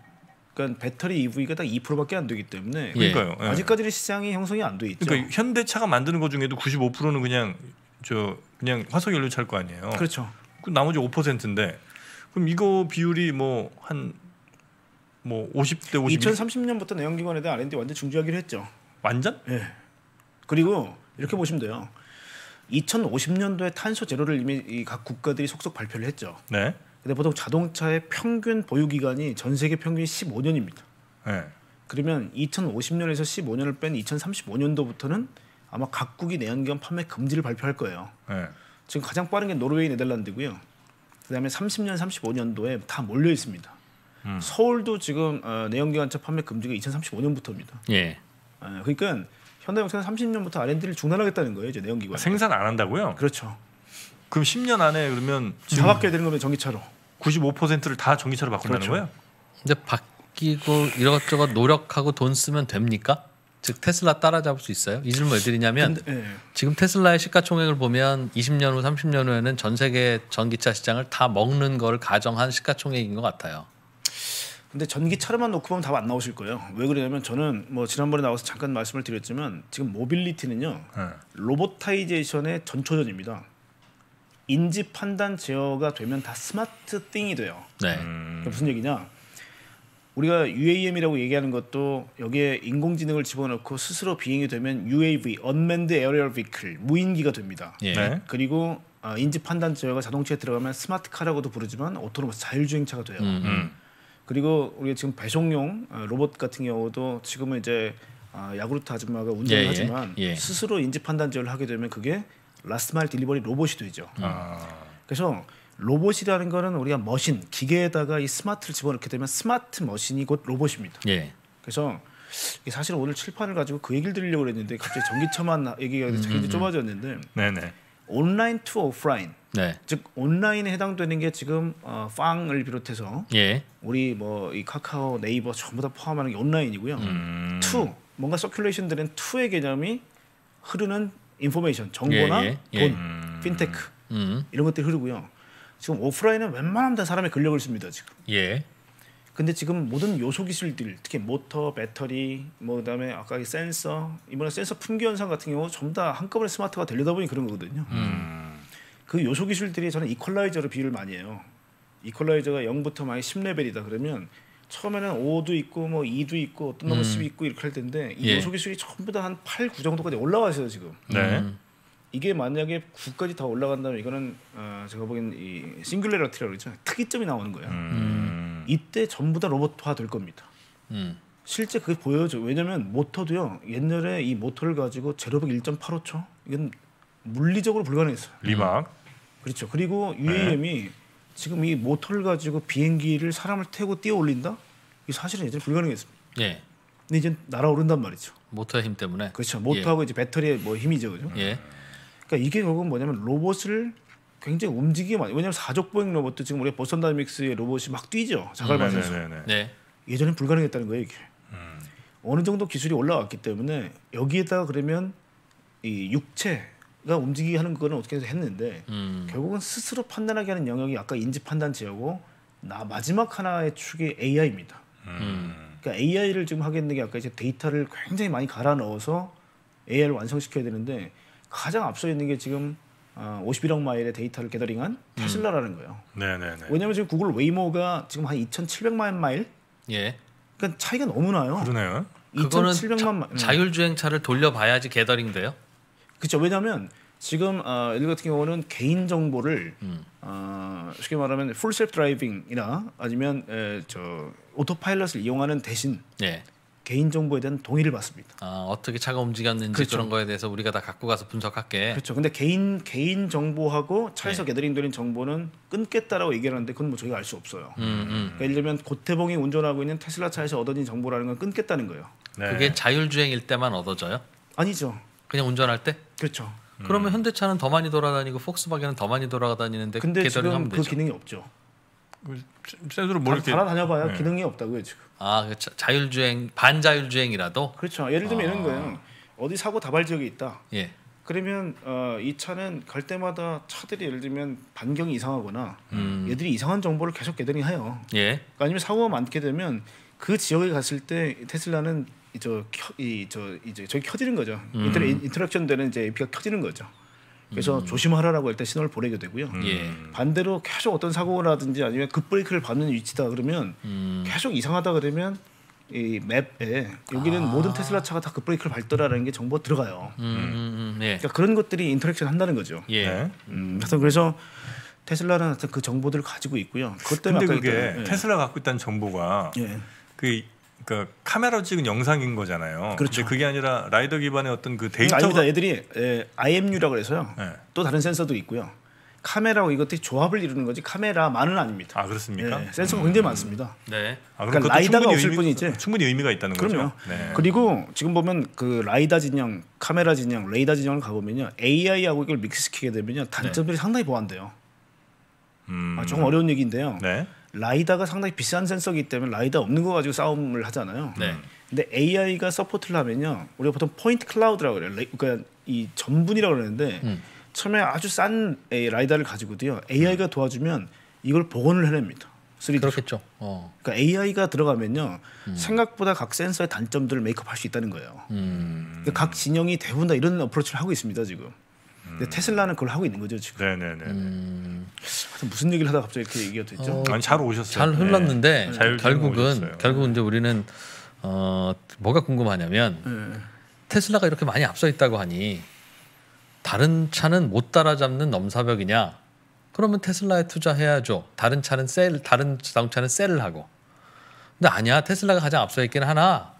그러니까 배터리 이브이가 딱 이 퍼센트밖에 안 되기 때문에 그러니까요. 예. 아직까지는 시장이 형성이 안 돼 있죠. 그러니까 현대차가 만드는 것 중에도 구십오 퍼센트는 그냥 저 그냥 화석 연료차일 거 아니에요. 그렇죠. 그 나머지 오 퍼센트인데 그럼 이거 비율이 뭐 한 뭐 오십 대 오십. 이천삼십 년부터 내연기관에 대한 알앤디 완전 중지하기로 했죠. 완전? 예. 그리고 이렇게 보시면 돼요. 이천오십 년도에 탄소 제로를 이미 이 각 국가들이 속속 발표를 했죠. 네. 근데 보통 자동차의 평균 보유 기간이 전 세계 평균이 십오 년입니다. 네. 그러면 이천오십 년에서 십오 년을 뺀 이천삼십오 년도부터는 아마 각국이 내연기관 판매 금지를 발표할 거예요. 네. 지금 가장 빠른 게 노르웨이, 네덜란드고요. 그다음에 삼십 년, 삼십오 년도에 다 몰려 있습니다. 음. 서울도 지금 어, 내연기관차 판매 금지가 이천삼십오 년부터입니다. 예. 어, 그러니까 현대자동차는 삼십 년부터 알앤디를 중단하겠다는 거예요. 이제 내연기관. 아, 생산 안 한다고요? 그렇죠. 그럼 십 년 안에 그러면 다 바뀌어야 되는 거면 전기차로. 구십오 퍼센트를 다 전기차로 바꾼다는 그렇죠. 거예요? 근데 바뀌고 이것저것 노력하고 돈 쓰면 됩니까? 즉 테슬라 따라잡을 수 있어요? 이 질문 왜 드리냐면 근데, 네. 지금 테슬라의 시가총액을 보면 이십 년 후, 삼십 년 후에는 전 세계 전기차 시장을 다 먹는 걸 가정한 시가총액인 것 같아요. 근데 전기차로만 놓고 보면 답 안 나오실 거예요. 왜 그러냐면 저는 뭐 지난번에 나와서 잠깐 말씀을 드렸지만 지금 모빌리티는요. 네. 로보타이제이션의 전초전입니다. 인지 판단 제어가 되면 다 스마트 띵이 돼요. 네. 음. 무슨 얘기냐? 우리가 유에이엠이라고 얘기하는 것도 여기에 인공지능을 집어넣고 스스로 비행이 되면 유에이브이, Unmanned Aerial Vehicle, 무인기가 됩니다. 예. 네. 그리고 어, 인지 판단 제어가 자동차에 들어가면 스마트카라고도 부르지만 오토노머스 자율주행차가 돼요. 음. 음. 그리고 우리가 지금 배송용 로봇 같은 경우도 지금은 이제 야구르트 아줌마가 운전을 예, 하지만 예. 스스로 인지 판단 제어를 하게 되면 그게 라스트 마일 딜리버리 로봇이 되죠. 아. 그래서 로봇이라는 거는 우리가 머신, 기계에다가 이 스마트를 집어넣게 되면 스마트 머신이 곧 로봇입니다. 예. 그래서 사실 오늘 칠판을 가지고 그 얘기를 드리려고 했는데 갑자기 전기차만 얘기가 되게 좁아졌는데 네네. 온라인 투 오프라인 네. 즉 온라인에 해당되는 게 지금 어, 팡을 비롯해서 예. 우리 뭐 이 카카오, 네이버 전부 다 포함하는 게 온라인이고요. 음. 투 뭔가 서큘레이션들은 투의 개념이 흐르는 인포메이션, 정보나 예, 예, 예. 돈, 음. 핀테크 음. 이런 것들이 흐르고요. 지금 오프라인은 웬만하면 다 사람의 근력을 씁니다 지금. 예. 근데 지금 모든 요소 기술들, 특히 모터, 배터리, 뭐 그다음에 아까 센서, 이번에 센서 품귀 현상 같은 경우 전부 다 한꺼번에 스마트가 되려다 보니 그런 거거든요. 음. 그 요소 기술들이 저는 이퀄라이저로 비유를 많이 해요. 이퀄라이저가 영부터 만약 십 레벨이다 그러면 처음에는 오도 있고 뭐 이도 있고 어떤 놈은 음. 십이 있고 이렇게 할 텐데 이 예. 요소 기술이 전부 다 한 팔, 구 정도까지 올라와 있어요 지금. 네. 음. 이게 만약에 구까지 다 올라간다면 이거는 어, 제가 보기엔 이 싱귤레러티라고 그러죠. 특이점이 나오는 거예요. 음. 이때 전부 다 로봇화 될 겁니다. 음. 실제 그게 보여요. 왜냐면 모터도요. 옛날에 이 모터를 가지고 제로백 일 점 팔오 초 이건 물리적으로 불가능했어요. 리막. 그렇죠. 그리고 유에이엠이 네. 지금 이 모터를 가지고 비행기를 사람을 태우고 뛰어 올린다? 이 사실은 예전에 불가능했습니다. 예. 근데 이제 날아오른단 말이죠. 모터의 힘 때문에. 그렇죠. 모터하고 예. 이제 배터리의 뭐 힘이죠, 그죠? 예. 그러니까 이게 결국은 뭐냐면 로봇을 굉장히 움직이게 많이. 왜냐면 사족 보행 로봇도 지금 우리가 보스턴 다이내믹스의 로봇이 막 뛰죠. 자갈반에서. 음, 네. 예전엔 불가능했다는 거예요, 이게. 음. 어느 정도 기술이 올라왔기 때문에 여기에다가 그러면 이 육체 가 움직이게 하는 거는 어떻게 해서 했는데 음. 결국은 스스로 판단하게 하는 영역이 아까 인지 판단 제어고 나 마지막 하나의 축이 에이아이입니다. 음. 그러니까 에이아이를 지금 하겠는 게 아까 이제 데이터를 굉장히 많이 갈아 넣어서 에이아이를 완성시켜야 되는데 가장 앞서 있는 게 지금 어, 오십일억 마일의 데이터를 게더링한 테슬라라는 거예요. 음. 네네네. 왜냐하면 지금 구글 웨이모가 지금 한 이천칠백만 마일. 예. 그러니까 차이가 너무 나요. 그러네요. 이천칠백만 마일. 자율주행차를 돌려봐야지 게더링돼요. 그렇죠. 왜냐하면 지금 어, 일부 같은 경우는 개인 정보를 음. 어, 쉽게 말하면 풀셀프 드라이빙이나 아니면 에, 저 오토파일럿을 이용하는 대신 예. 개인 정보에 대한 동의를 받습니다. 아, 어떻게 차가 움직였는지 그렇죠. 그런 거에 대해서 우리가 다 갖고 가서 분석할게. 그렇죠. 근데 개인 개인 정보하고 차에서 네. 게더링 되는 정보는 끊겠다라고 얘기하는데 그건 뭐 저희가 알 수 없어요. 음, 음. 그러니까 예를 들면 고태봉이 운전하고 있는 테슬라 차에서 얻어진 정보라는 건 끊겠다는 거예요. 네. 그게 자율주행일 때만 얻어져요? 아니죠. 그냥 운전할 때? 그렇죠. 음. 그러면 현대차는 더 많이 돌아다니고 폭스바겐은 더 많이 돌아다니는데 근데 지금 그 되죠. 기능이 없죠. 센서로 뭘 이렇게 달아다녀봐야 네. 기능이 없다고요 지금. 아, 자율주행 반자율주행이라도. 그렇죠. 예를 들면 아. 이런 거예요. 어디 사고 다발 지역이 있다. 예. 그러면 어, 이 차는 갈 때마다 차들이 예를 들면 반경이 이상하거나 음. 얘들이 이상한 정보를 계속 게더링해요. 예. 그러니까 아니면 사고가 많게 되면 그 지역에 갔을 때 테슬라는 저 이 저 이제 저기 켜지는 거죠. 음. 인터 인터랙션 되는 이제 에이피가 켜지는 거죠. 그래서 음. 조심하라라고 일단 신호를 보내게 되고요. 음. 반대로 계속 어떤 사고라든지 아니면 급브레이크를 밟는 위치다 그러면 음. 계속 이상하다 그러면 이 맵에 여기는 아. 모든 테슬라 차가 다 급브레이크를 밟더라라는 게 정보 들어가요. 음. 음. 예. 그러니까 그런 것들이 인터랙션 한다는 거죠. 예. 네. 음. 그래서 그래서 테슬라는 그 정보들을 가지고 있고요. 그것 때문에 근데 그게 일단, 예. 테슬라 갖고 있다는 정보가 예. 그. 그러니까 카메라로 찍은 영상인 거잖아요. 그렇죠. 근데 그게 아니라 라이더 기반의 어떤 그 데이터가 아닙니다. 애들이 에, 아이엠유라고 해서요. 네. 또 다른 센서도 있고요. 카메라하고 이것들이 조합을 이루는 거지 카메라만은 아닙니다. 아 그렇습니까? 네. 센서가 굉장히 음. 많습니다. 네. 아, 그러니까 라이다가 없을 의미, 뿐이지 충분히 의미가 있다는 그럼요. 거죠. 네. 그리고 지금 보면 그 라이다 진영, 카메라 진영, 레이다 진영을 가보면요, 에이아이하고 이걸 믹스시키게 되면요, 단점들이 네. 상당히 보완돼요. 음. 아, 조금 어려운 얘기인데요. 네. 라이다가 상당히 비싼 센서이기 때문에 라이다 없는 거 가지고 싸움을 하잖아요. 네. 근데 에이아이가 서포트를 하면요, 우리가 보통 포인트 클라우드라고 그래요. 그러니까 이 전분이라고 그러는데 음. 처음에 아주 싼 라이다를 가지고도요, 에이아이가 도와주면 이걸 복원을 해냅니다. 쓰리디로. 그렇겠죠. 어. 그러니까 에이아이가 들어가면요, 음. 생각보다 각 센서의 단점들을 메이크업할 수 있다는 거예요. 음. 그러니까 각 진영이 대부분 다 이런 어프로치를 하고 있습니다 지금. 근데 테슬라는 그걸 하고 있는 거죠 지금. 네네네. 음... 무슨 얘기를 하다 갑자기 이렇게 얘기가 됐죠? 어... 아니 잘 오셨어요. 잘 흘렀는데 네. 결국은 오셨어요. 결국은 이제 우리는 어, 뭐가 궁금하냐면 네. 테슬라가 이렇게 많이 앞서 있다고 하니 다른 차는 못 따라잡는 넘사벽이냐? 그러면 테슬라에 투자해야죠. 다른 차는 셀, 다른 자동차는 셀을 하고. 근데 아니야, 테슬라가 가장 앞서 있긴 하나.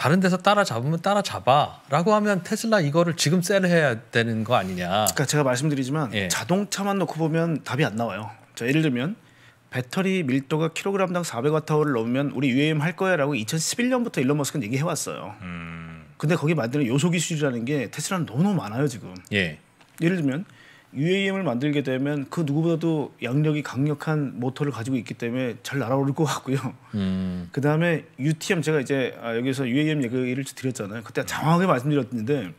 다른 데서 따라잡으면 따라잡아라고 하면 테슬라 이거를 지금 셀해야 되는 거 아니냐. 그러니까 제가 말씀드리지만 예. 자동차만 놓고 보면 답이 안 나와요. 자, 예를 들면 배터리 밀도가 킬로그램당 사백 와트아워를 넘으면 우리 유에엠 할 거야라고 이천십일 년부터 일론 머스크는 얘기해왔어요. 음. 근데 거기에 만드는 요소 기술이라는 게 테슬라는 너무너무 많아요 지금. 예. 예를 들면 유에엠을 만들게 되면 그 누구보다도 양력이 강력한 모터를 가지고 있기 때문에 잘 날아오를 것 같고요. 음. 그 다음에 유티엠, 제가 이제 아, 여기서 유에엠 얘기를 드렸잖아요. 그때 장황하게 말씀드렸는데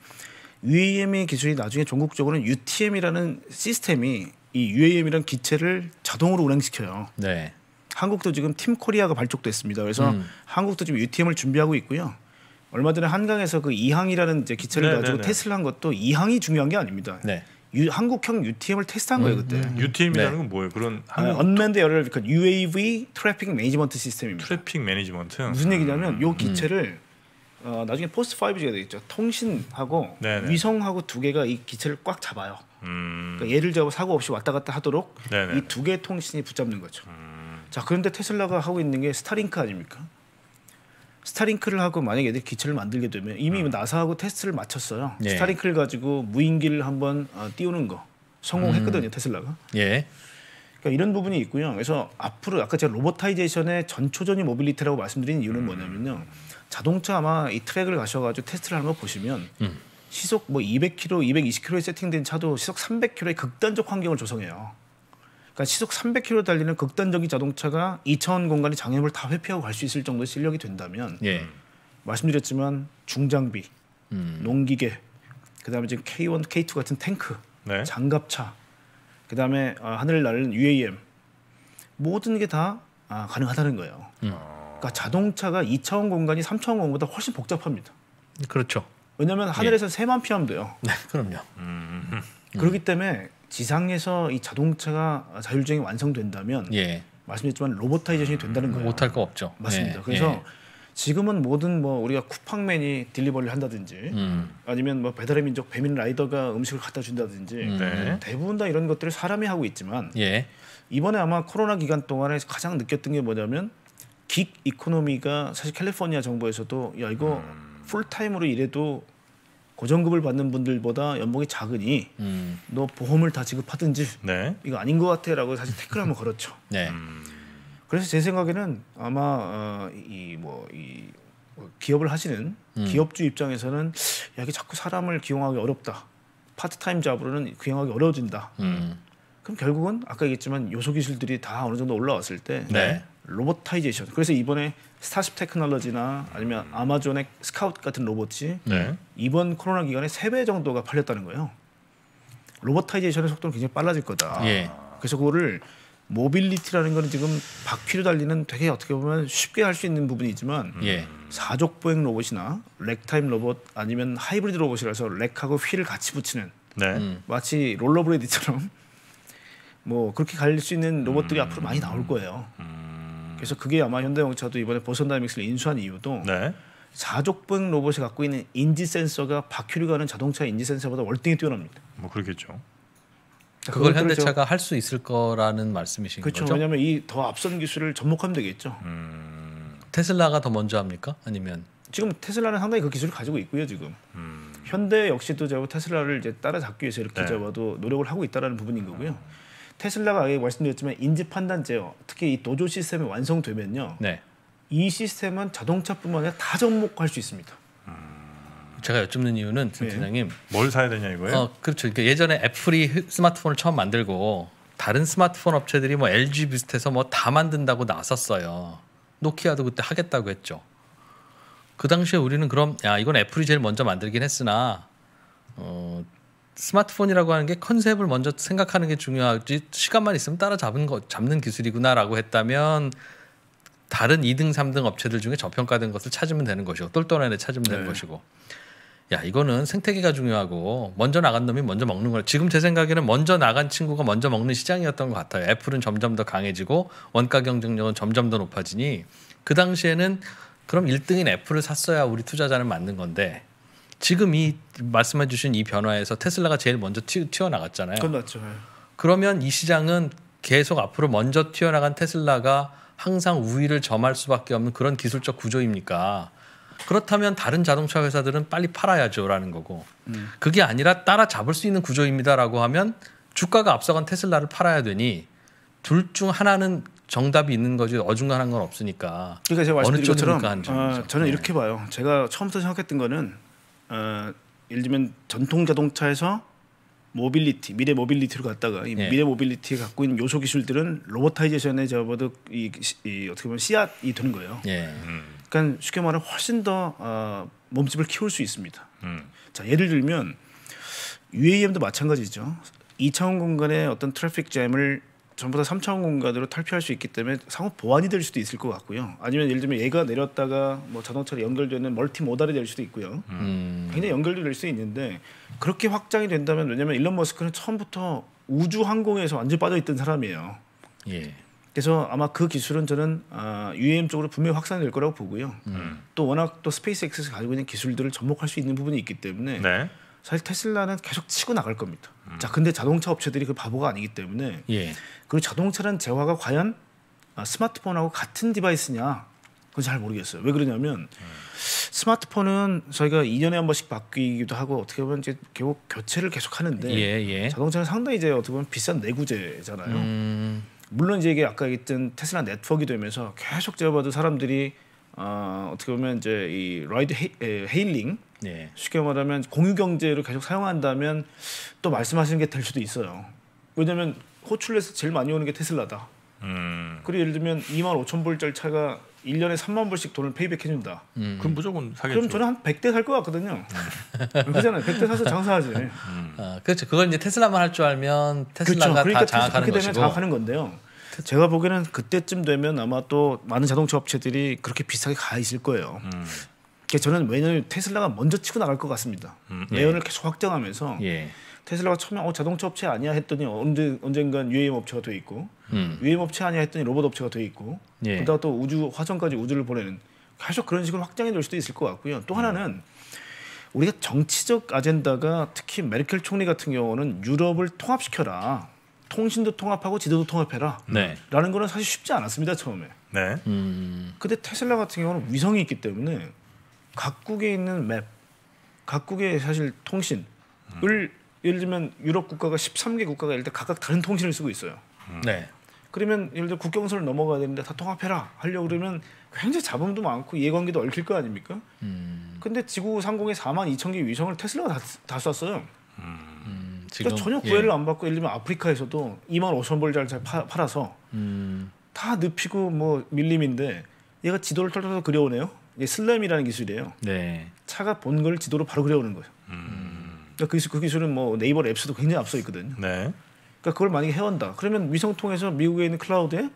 유에엠의 기술이 나중에 전국적으로는 유티엠이라는 시스템이 이 유에엠이라는 기체를 자동으로 운행시켜요. 네. 한국도 지금 팀 코리아가 발족됐습니다. 그래서 음. 한국도 지금 유티엠을 준비하고 있고요. 얼마 전에 한강에서 그 이항이라는 이제 기체를 네, 가지고 네, 네. 테슬라 한 것도 이항이 중요한 게 아닙니다. 네. 유, 한국형 유티엠을 테스트한 음, 거예요 그때. 음, 유티엠이라는 네. 건 뭐예요? 그런 한국... 언맨드 열을 그러니까 유에이브이 트래픽 매니지먼트 시스템입니다. 트래픽 매니지먼트. 무슨 얘기냐면 이 음. 기체를 어, 나중에 포스트 파이브지가 되겠죠. 통신하고 네네. 위성하고 두 개가 이 기체를 꽉 잡아요. 음. 그러니까 예를 들어 사고 없이 왔다 갔다 하도록 이 두 개의 통신이 붙잡는 거죠. 음. 자, 그런데 테슬라가 하고 있는 게 스타링크 아닙니까? 스타링크를 하고 만약에 얘들이 기체를 만들게 되면 이미 음. 나사하고 테스트를 마쳤어요. 예. 스타링크를 가지고 무인기를 한번 어, 띄우는 거 성공했거든요. 음. 테슬라가. 예. 그러니까 이런 부분이 있고요. 그래서 앞으로 아까 제가 로보타이제이션의 전초전이 모빌리티라고 말씀드린 이유는 음. 뭐냐면요. 자동차 아마 이 트랙을 가셔가지고 테스트를 하는 거 보시면 음. 시속 뭐 이백 킬로미터, 이백이십 킬로미터에 세팅된 차도 시속 삼백 킬로미터의 극단적 환경을 조성해요. 그러니까 시속 삼백 킬로미터 달리는 극단적인 자동차가 이차원 공간의 장애물을 다 회피하고 갈 수 있을 정도의 실력이 된다면 예. 말씀드렸지만 중장비, 음. 농기계, 그다음에 지금 케이 원, 케이 투 같은 탱크, 네. 장갑차, 그다음에 어, 하늘을 날리는 유에이엠 모든 게 다 아, 가능하다는 거예요. 음. 그러니까 자동차가 이차원 공간이 삼차원 공간보다 훨씬 복잡합니다. 그렇죠. 왜냐하면 하늘에서 예. 새만 피하면 돼요. 네, 그럼요. 음. 그렇기 때문에 지상에서 이 자동차가 자율주행이 완성된다면 예. 말씀드렸지만 로보타이제이션이 된다는 거예요. 못할 거 없죠. 맞습니다. 예. 그래서 예. 지금은 모든 뭐 우리가 쿠팡맨이 딜리버리를 한다든지 음. 아니면 뭐 배달의 민족 배민 라이더가 음식을 갖다 준다든지 네. 대부분 다 이런 것들을 사람이 하고 있지만 예. 이번에 아마 코로나 기간 동안에 가장 느꼈던 게 뭐냐면 긱 이코노미가 사실 캘리포니아 정부에서도 야 이거 음. 풀타임으로 일해도 고정급을 받는 분들보다 연봉이 작으니 음. 너 보험을 다 지급하든지 네. 이거 아닌 것 같아라고 사실 태클을 한번 걸었죠. 네. 음. 그래서 제 생각에는 아마 어, 이 뭐 이 기업을 하시는 음. 기업주 입장에서는 야 이게 자꾸 사람을 기용하기 어렵다. 파트타임 잡으로는 기용하기 어려워진다. 음. 그럼 결국은 아까 얘기했지만 요소 기술들이 다 어느 정도 올라왔을 때 네. 로보타이제이션. 그래서 이번에 스타쉽 테크놀로지나 아니면 아마존의 스카우트 같은 로봇이 네. 이번 코로나 기간에 세 배 정도가 팔렸다는 거예요. 로보타이제이션의 속도는 굉장히 빨라질 거다. 예. 그래서 그거를 모빌리티라는 거는 지금 바퀴로 달리는 되게 어떻게 보면 쉽게 할 수 있는 부분이지만 예. 사족보행 로봇이나 렉타임 로봇 아니면 하이브리드 로봇이라서 렉하고 휠을 같이 붙이는 네. 음. 마치 롤러브레이드처럼 뭐 그렇게 갈 수 있는 로봇들이 음. 앞으로 많이 나올 거예요. 음. 그래서 그게 아마 현대자동차도 이번에 보선 다이내믹스를 인수한 이유도 네. 사족보행 로봇이 갖고 있는 인지 센서가 바퀴로 가는 자동차 인지 센서보다 월등히 뛰어납니다. 뭐 그렇겠죠. 그걸 현대차가 할 수 있을 거라는 말씀이신 그렇죠. 거죠? 왜냐하면 이 더 앞선 기술을 접목하면 되겠죠. 음... 테슬라가 더 먼저 합니까? 아니면 지금 테슬라는 상당히 그 기술을 가지고 있고요. 지금 음... 현대 역시도 제가 테슬라를 이제 따라잡기 위해서 이렇게 잡아도 네. 노력을 하고 있다라는 부분인 거고요. 음... 테슬라가 아까 말씀드렸지만 인지 판단 제어, 특히 이 도조 시스템이 완성되면요, 네. 이 시스템은 자동차뿐만 아니라 다 접목할 수 있습니다. 제가 여쭙는 이유는 팀장님 네. 뭘 사야 되냐 이거예요? 어, 그렇죠. 그러니까 예전에 애플이 스마트폰을 처음 만들고 다른 스마트폰 업체들이 뭐 엘지 비슷해서 뭐 다 만든다고 나섰어요. 노키아도 그때 하겠다고 했죠. 그 당시에 우리는 그럼 야 이건 애플이 제일 먼저 만들긴 했으나 어, 스마트폰이라고 하는 게 컨셉을 먼저 생각하는 게 중요하지 시간만 있으면 따라잡은 거 잡는 기술이구나라고 했다면. 다른 이 등 삼 등 업체들 중에 저평가된 것을 찾으면 되는 것이고 똘똘한 애 찾으면 되는 네. 것이고 야 이거는 생태계가 중요하고 먼저 나간 놈이 먼저 먹는 걸 지금 제 생각에는 먼저 나간 친구가 먼저 먹는 시장이었던 것 같아요. 애플은 점점 더 강해지고 원가 경쟁력은 점점 더 높아지니 그 당시에는 그럼 일 등인 애플을 샀어야 우리 투자자는 맞는 건데 지금 이 말씀해 주신 이 변화에서 테슬라가 제일 먼저 튀, 튀어나갔잖아요. 그건 맞죠. 그러면 이 시장은 계속 앞으로 먼저 튀어나간 테슬라가 항상 우위를 점할 수밖에 없는 그런 기술적 구조입니까? 그렇다면 다른 자동차 회사들은 빨리 팔아야죠라는 거고 음. 그게 아니라 따라잡을 수 있는 구조입니다라고 하면 주가가 앞서간 테슬라를 팔아야 되니 둘 중 하나는 정답이 있는 거지 어중간한 건 없으니까 그러니까 제가 말씀드린 것처럼 어, 저는 네. 이렇게 봐요. 제가 처음부터 생각했던 거는 어, 예를 들면 전통 자동차에서 모빌리티, 미래 모빌리티로 갔다가 이 예. 미래 모빌리티에 갖고 있는 요소 기술들은 로보타이제이션에 접어도 이, 이 어떻게 보면 씨앗이 되는 거예요. 예. 음. 그러니까 쉽게 말하면 훨씬 더 어, 몸집을 키울 수 있습니다. 음. 자, 예를 들면 유에이엠도 마찬가지죠. 이 차원 공간의 어떤 트래픽 잼을 전부 다 삼 차원 공간으로 탈피할 수 있기 때문에 상호 보완이 될 수도 있을 것 같고요. 아니면 예를 들면 얘가 내렸다가 뭐 자동차로 연결되는 멀티 모달이 될 수도 있고요. 음. 굉장히 연결도 될 수 있는데 그렇게 확장이 된다면 왜냐하면 일론 머스크는 처음부터 우주 항공에서 완전히 빠져있던 사람이에요. 예. 그래서 아마 그 기술은 저는 아, 유에이엠 쪽으로 분명히 확산이 될 거라고 보고요. 음. 또 워낙 또 스페이스X에서 가지고 있는 기술들을 접목할 수 있는 부분이 있기 때문에 네. 사실 테슬라는 계속 치고 나갈 겁니다. 음. 자, 근데 자동차 업체들이 그 바보가 아니기 때문에 예. 그리고 자동차라는 재화가 과연 스마트폰하고 같은 디바이스냐 그건 잘 모르겠어요. 왜 그러냐면 음. 스마트폰은 저희가 이 년에 한 번씩 바뀌기도 하고 어떻게 보면 이제 결국 교체를 계속 하는데 예, 예. 자동차는 상당히 이제 어떻게 보면 비싼 내구재잖아요. 음. 물론 이제 이게 아까 얘기했던 테슬라 네트워크가 되면서 계속 제가 봐도 사람들이 어, 어떻게 보면 이제 이 라이드 헤, 에, 헤일링 예. 쉽게 말하면 공유 경제로 계속 사용한다면 또 말씀하시는 게 될 수도 있어요. 왜냐하면 호출에서 제일 많이 오는 게 테슬라다. 음. 그리고 예를 들면 이만 오천 불짜리 차가 일 년에 삼만 불씩 돈을 페이백해준다. 음. 그럼 무조건 사겠죠. 그럼 저는 한 백 대 살 것 같거든요. 그렇잖아요. 백 대 사서 장사하지. 음. 아, 그렇죠. 그걸 이제 테슬라만 할 줄 알면 테슬라가 그렇죠. 그러니까 다 장악하는 그렇게 되면 것이고. 장악하는 건데요. 제가 보기에는 그때쯤 되면 아마 또 많은 자동차 업체들이 그렇게 비싸게 가 있을 거예요. 음. 저는 왜냐하면 테슬라가 먼저 치고 나갈 것 같습니다. 음, 예. 매연을 계속 확장하면서 예. 테슬라가 처음에 어, 자동차 업체 아니야 했더니 언제, 언젠간 유에이엠 업체가 돼 있고 음. 유에이엠 업체 아니야 했더니 로봇 업체가 돼 있고 예. 그러다가 또 우주 화성까지 우주를 보내는 계속 그런 식으로 확장해 놓을 수도 있을 것 같고요. 또 하나는 우리가 정치적 아젠다가 특히 메르켈 총리 같은 경우는 유럽을 통합시켜라. 통신도 통합하고 지도도 통합해라. 네. 라는 거는 사실 쉽지 않았습니다. 처음에. 네. 음. 근데 테슬라 같은 경우는 위성이 있기 때문에 각국에 있는 맵, 각국의 사실 통신을 음. 예를 들면 유럽 국가가 열세 개 국가가 일단 각각 다른 통신을 쓰고 있어요. 음. 네. 그러면 예를 들어 국경선을 넘어가야 되는데 다 통합해라 하려고 그러면 굉장히 잡음도 많고 이해관계도 얽힐 거 아닙니까? 음. 근데 지구 상공에 사만 이천 개 위성을 테슬라가 다, 다 쐈어요. 음. 그러니까 전혀 구애를 예. 안 받고 예를 들면 아프리카에서도 이만 오천 불짜리 잘 파, 팔아서 음. 다 늪이고 뭐 밀림인데 얘가 지도를 털어서 그려오네요. 이게 슬램이라는 기술이에요. 네. 차가 본 걸 지도로 바로 그려오는 거예요. 음. 그러니까 그, 그 기술은 뭐 네이버 앱스도 굉장히 앞서 있거든요. 네. 그러니까 그걸 만약에 해온다. 그러면 위성 통해서 미국에 있는 클라우드에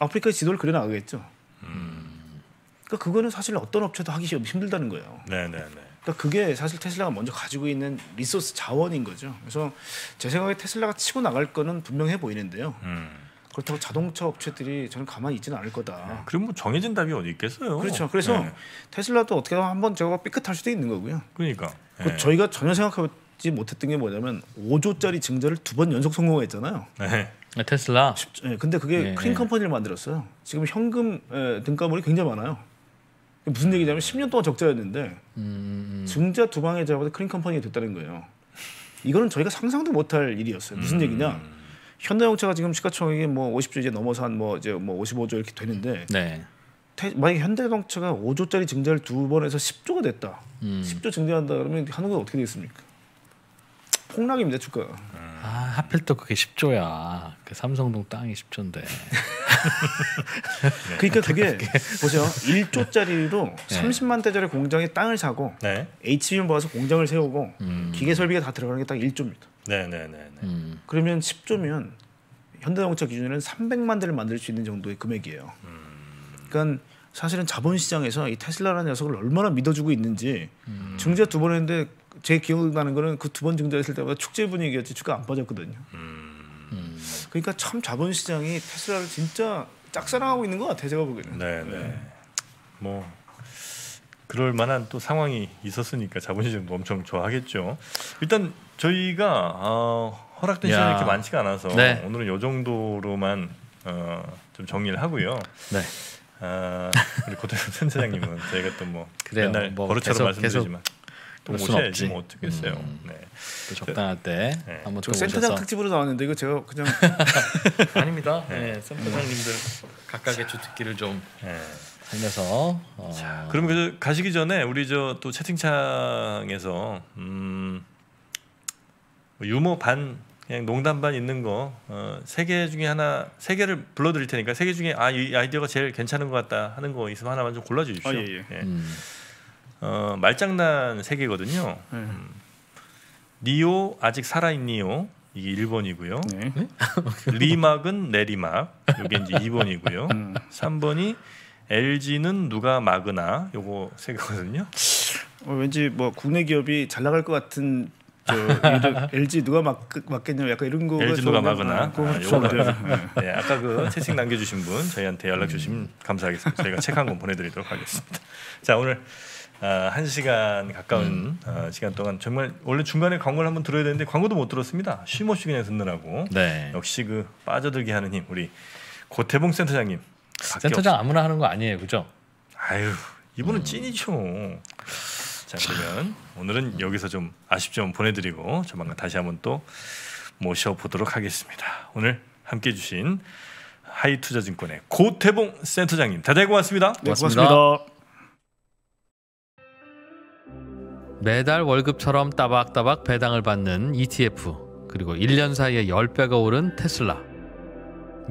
아프리카의 지도를 그려나가겠죠. 음. 그러니까 그거는 사실 어떤 업체도 하기 힘들다는 거예요. 네네네. 그러니까 그게 사실 테슬라가 먼저 가지고 있는 리소스 자원인 거죠. 그래서 제 생각에 테슬라가 치고 나갈 거는 분명해 보이는데요. 음. 그렇다고 자동차 업체들이 저는 가만히 있지는 않을 거다. 네. 그럼 뭐 정해진 답이 어디 있겠어요. 그렇죠. 그래서 네. 테슬라도 어떻게 한번 저거 삐끗할 수도 있는 거고요. 그러니까 네. 저희가 전혀 생각하고 못했던 게 뭐냐면 오 조짜리 증자를 두 번 연속 성공했잖아요. 네. 테슬라. 네, 근데 그게 네. 크림 컴퍼니를 만들었어요. 지금 현금 에, 등가물이 굉장히 많아요. 무슨 얘기냐면 십 년 동안 적자였는데 음... 증자 두 방에 잡아도 크림 컴퍼니가 됐다는 거예요. 이거는 저희가 상상도 못할 일이었어요. 무슨 음... 얘기냐? 현대자동차가 지금 시가총액이 뭐 오십 조 이제 넘어서 한 뭐 이제 뭐 오십오 조 이렇게 되는데 네. 태, 만약에 현대자동차가 오 조짜리 증자를 두 번에서 십 조가 됐다. 음... 십 조 증자한다 그러면 한국은 어떻게 되겠습니까? 폭락입니다 주가. 아 하필 또 그게 십 조야. 그 삼성동 땅이 십 조인데. 그러니까 그게 보세요. 일 조짜리로 네. 삼십만 대짜리 공장에 땅을 사고 네. 에이치비엠 모아서 공장을 세우고 음. 기계 설비가 다 들어가는 게 딱 일 조입니다. 네네네. 네, 네, 네. 음. 그러면 십 조면 현대자동차 기준에는 삼백만 대를 만들 수 있는 정도의 금액이에요. 음. 그러니까 사실은 자본시장에서 이 테슬라라는 녀석을 얼마나 믿어주고 있는지 음. 증자 두 번 했는데. 제 기억나는 거는 그 두 번 증자했을 때마다 축제 분위기였지 주가 안 빠졌거든요. 음. 그러니까 참 자본시장이 테슬라를 진짜 짝사랑하고 있는 것 같아요. 제가 보기에는. 네네. 네. 뭐 그럴 만한 또 상황이 있었으니까 자본시장도 엄청 좋아하겠죠. 일단 저희가 어, 허락된 시간이 이렇게 많지가 않아서 네. 오늘은 이 정도로만 어, 좀 정리를 하고요. 네. 아, 우리 고태봉 센터장님은 저희가 또 뭐 맨날 뭐 버릇처럼 말씀드리지만. 계속. 또 오셔야지 뭐 어떻겠어요. 음, 네. 또 적당할 때 네. 한번 또 센터장 오셔서. 특집으로 나왔는데 이거 제가 그냥 아닙니다. 네. 네. 센터장님들 각각의 주특기를 좀 네. 살려서 어. 자, 그럼 그 가시기 전에 우리 저 또 채팅창에서 음, 유머 반 그냥 농담 반 있는 거 세 개 어, 중에 하나 세 개를 불러드릴 테니까 세 개 중에 아 이 아이디어가 제일 괜찮은 것 같다 하는 거 있으면 하나만 좀 골라주십시오. 아, 예, 예. 예. 음. 어, 말장난 세 개거든요. 네. 음. 니오 아직 살아있니요? 이게 일 번이고요. 네. 리막은 내리막. 이게 이제 이 번이고요. 음. 삼 번이 엘지는 누가 마그나. 요거 세 개거든요. 어, 왠지 뭐 국내 기업이 잘 나갈 것 같은 저 엘지 누가 막 막겠냐 약간 이런 거. 엘지 누가 마그나. 아, 아, 네, 아까 그 채팅 남겨주신 분 저희한테 연락 주시면 음. 감사하겠습니다. 저희가 책 한 권 보내드리도록 하겠습니다. 자 오늘. 아, 한 시간 가까운 음. 어, 시간 동안 정말 원래 중간에 광고를 한번 들어야 되는데 광고도 못 들었습니다. 쉼 없이 그냥 듣느라고. 네. 역시 그 빠져들게 하는 힘 우리 고태봉 센터장님. 센터장 아무나 하는 거 아니에요, 그죠? 아유 이분은 음. 찐이죠. 자 그러면 오늘은 여기서 좀 아쉽지만 보내드리고 조만간 다시 한번 또 모셔보도록 하겠습니다. 오늘 함께해 주신 하이투자증권의 고태봉 센터장님 다들 고맙습니다. 네, 고맙습니다. 고맙습니다. 매달 월급처럼 따박따박 배당을 받는 이티에프, 그리고 일 년 사이에 십 배가 오른 테슬라,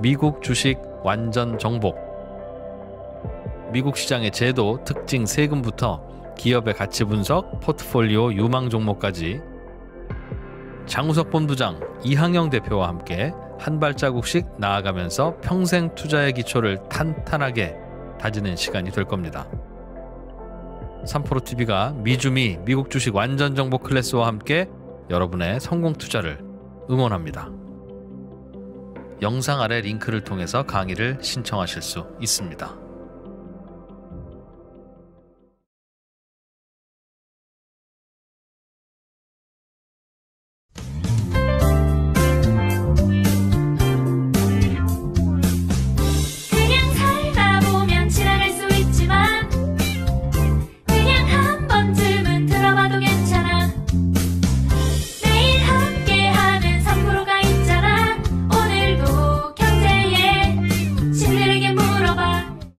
미국 주식 완전 정복 미국 시장의 제도, 특징, 세금부터 기업의 가치 분석, 포트폴리오, 유망 종목까지 장우석 본부장, 이항영 대표와 함께 한 발자국씩 나아가면서 평생 투자의 기초를 탄탄하게 다지는 시간이 될 겁니다. 삼프로티비가 미주미 미국 주식 완전 정보 클래스와 함께 여러분의 성공 투자를 응원합니다. 영상 아래 링크를 통해서 강의를 신청하실 수 있습니다.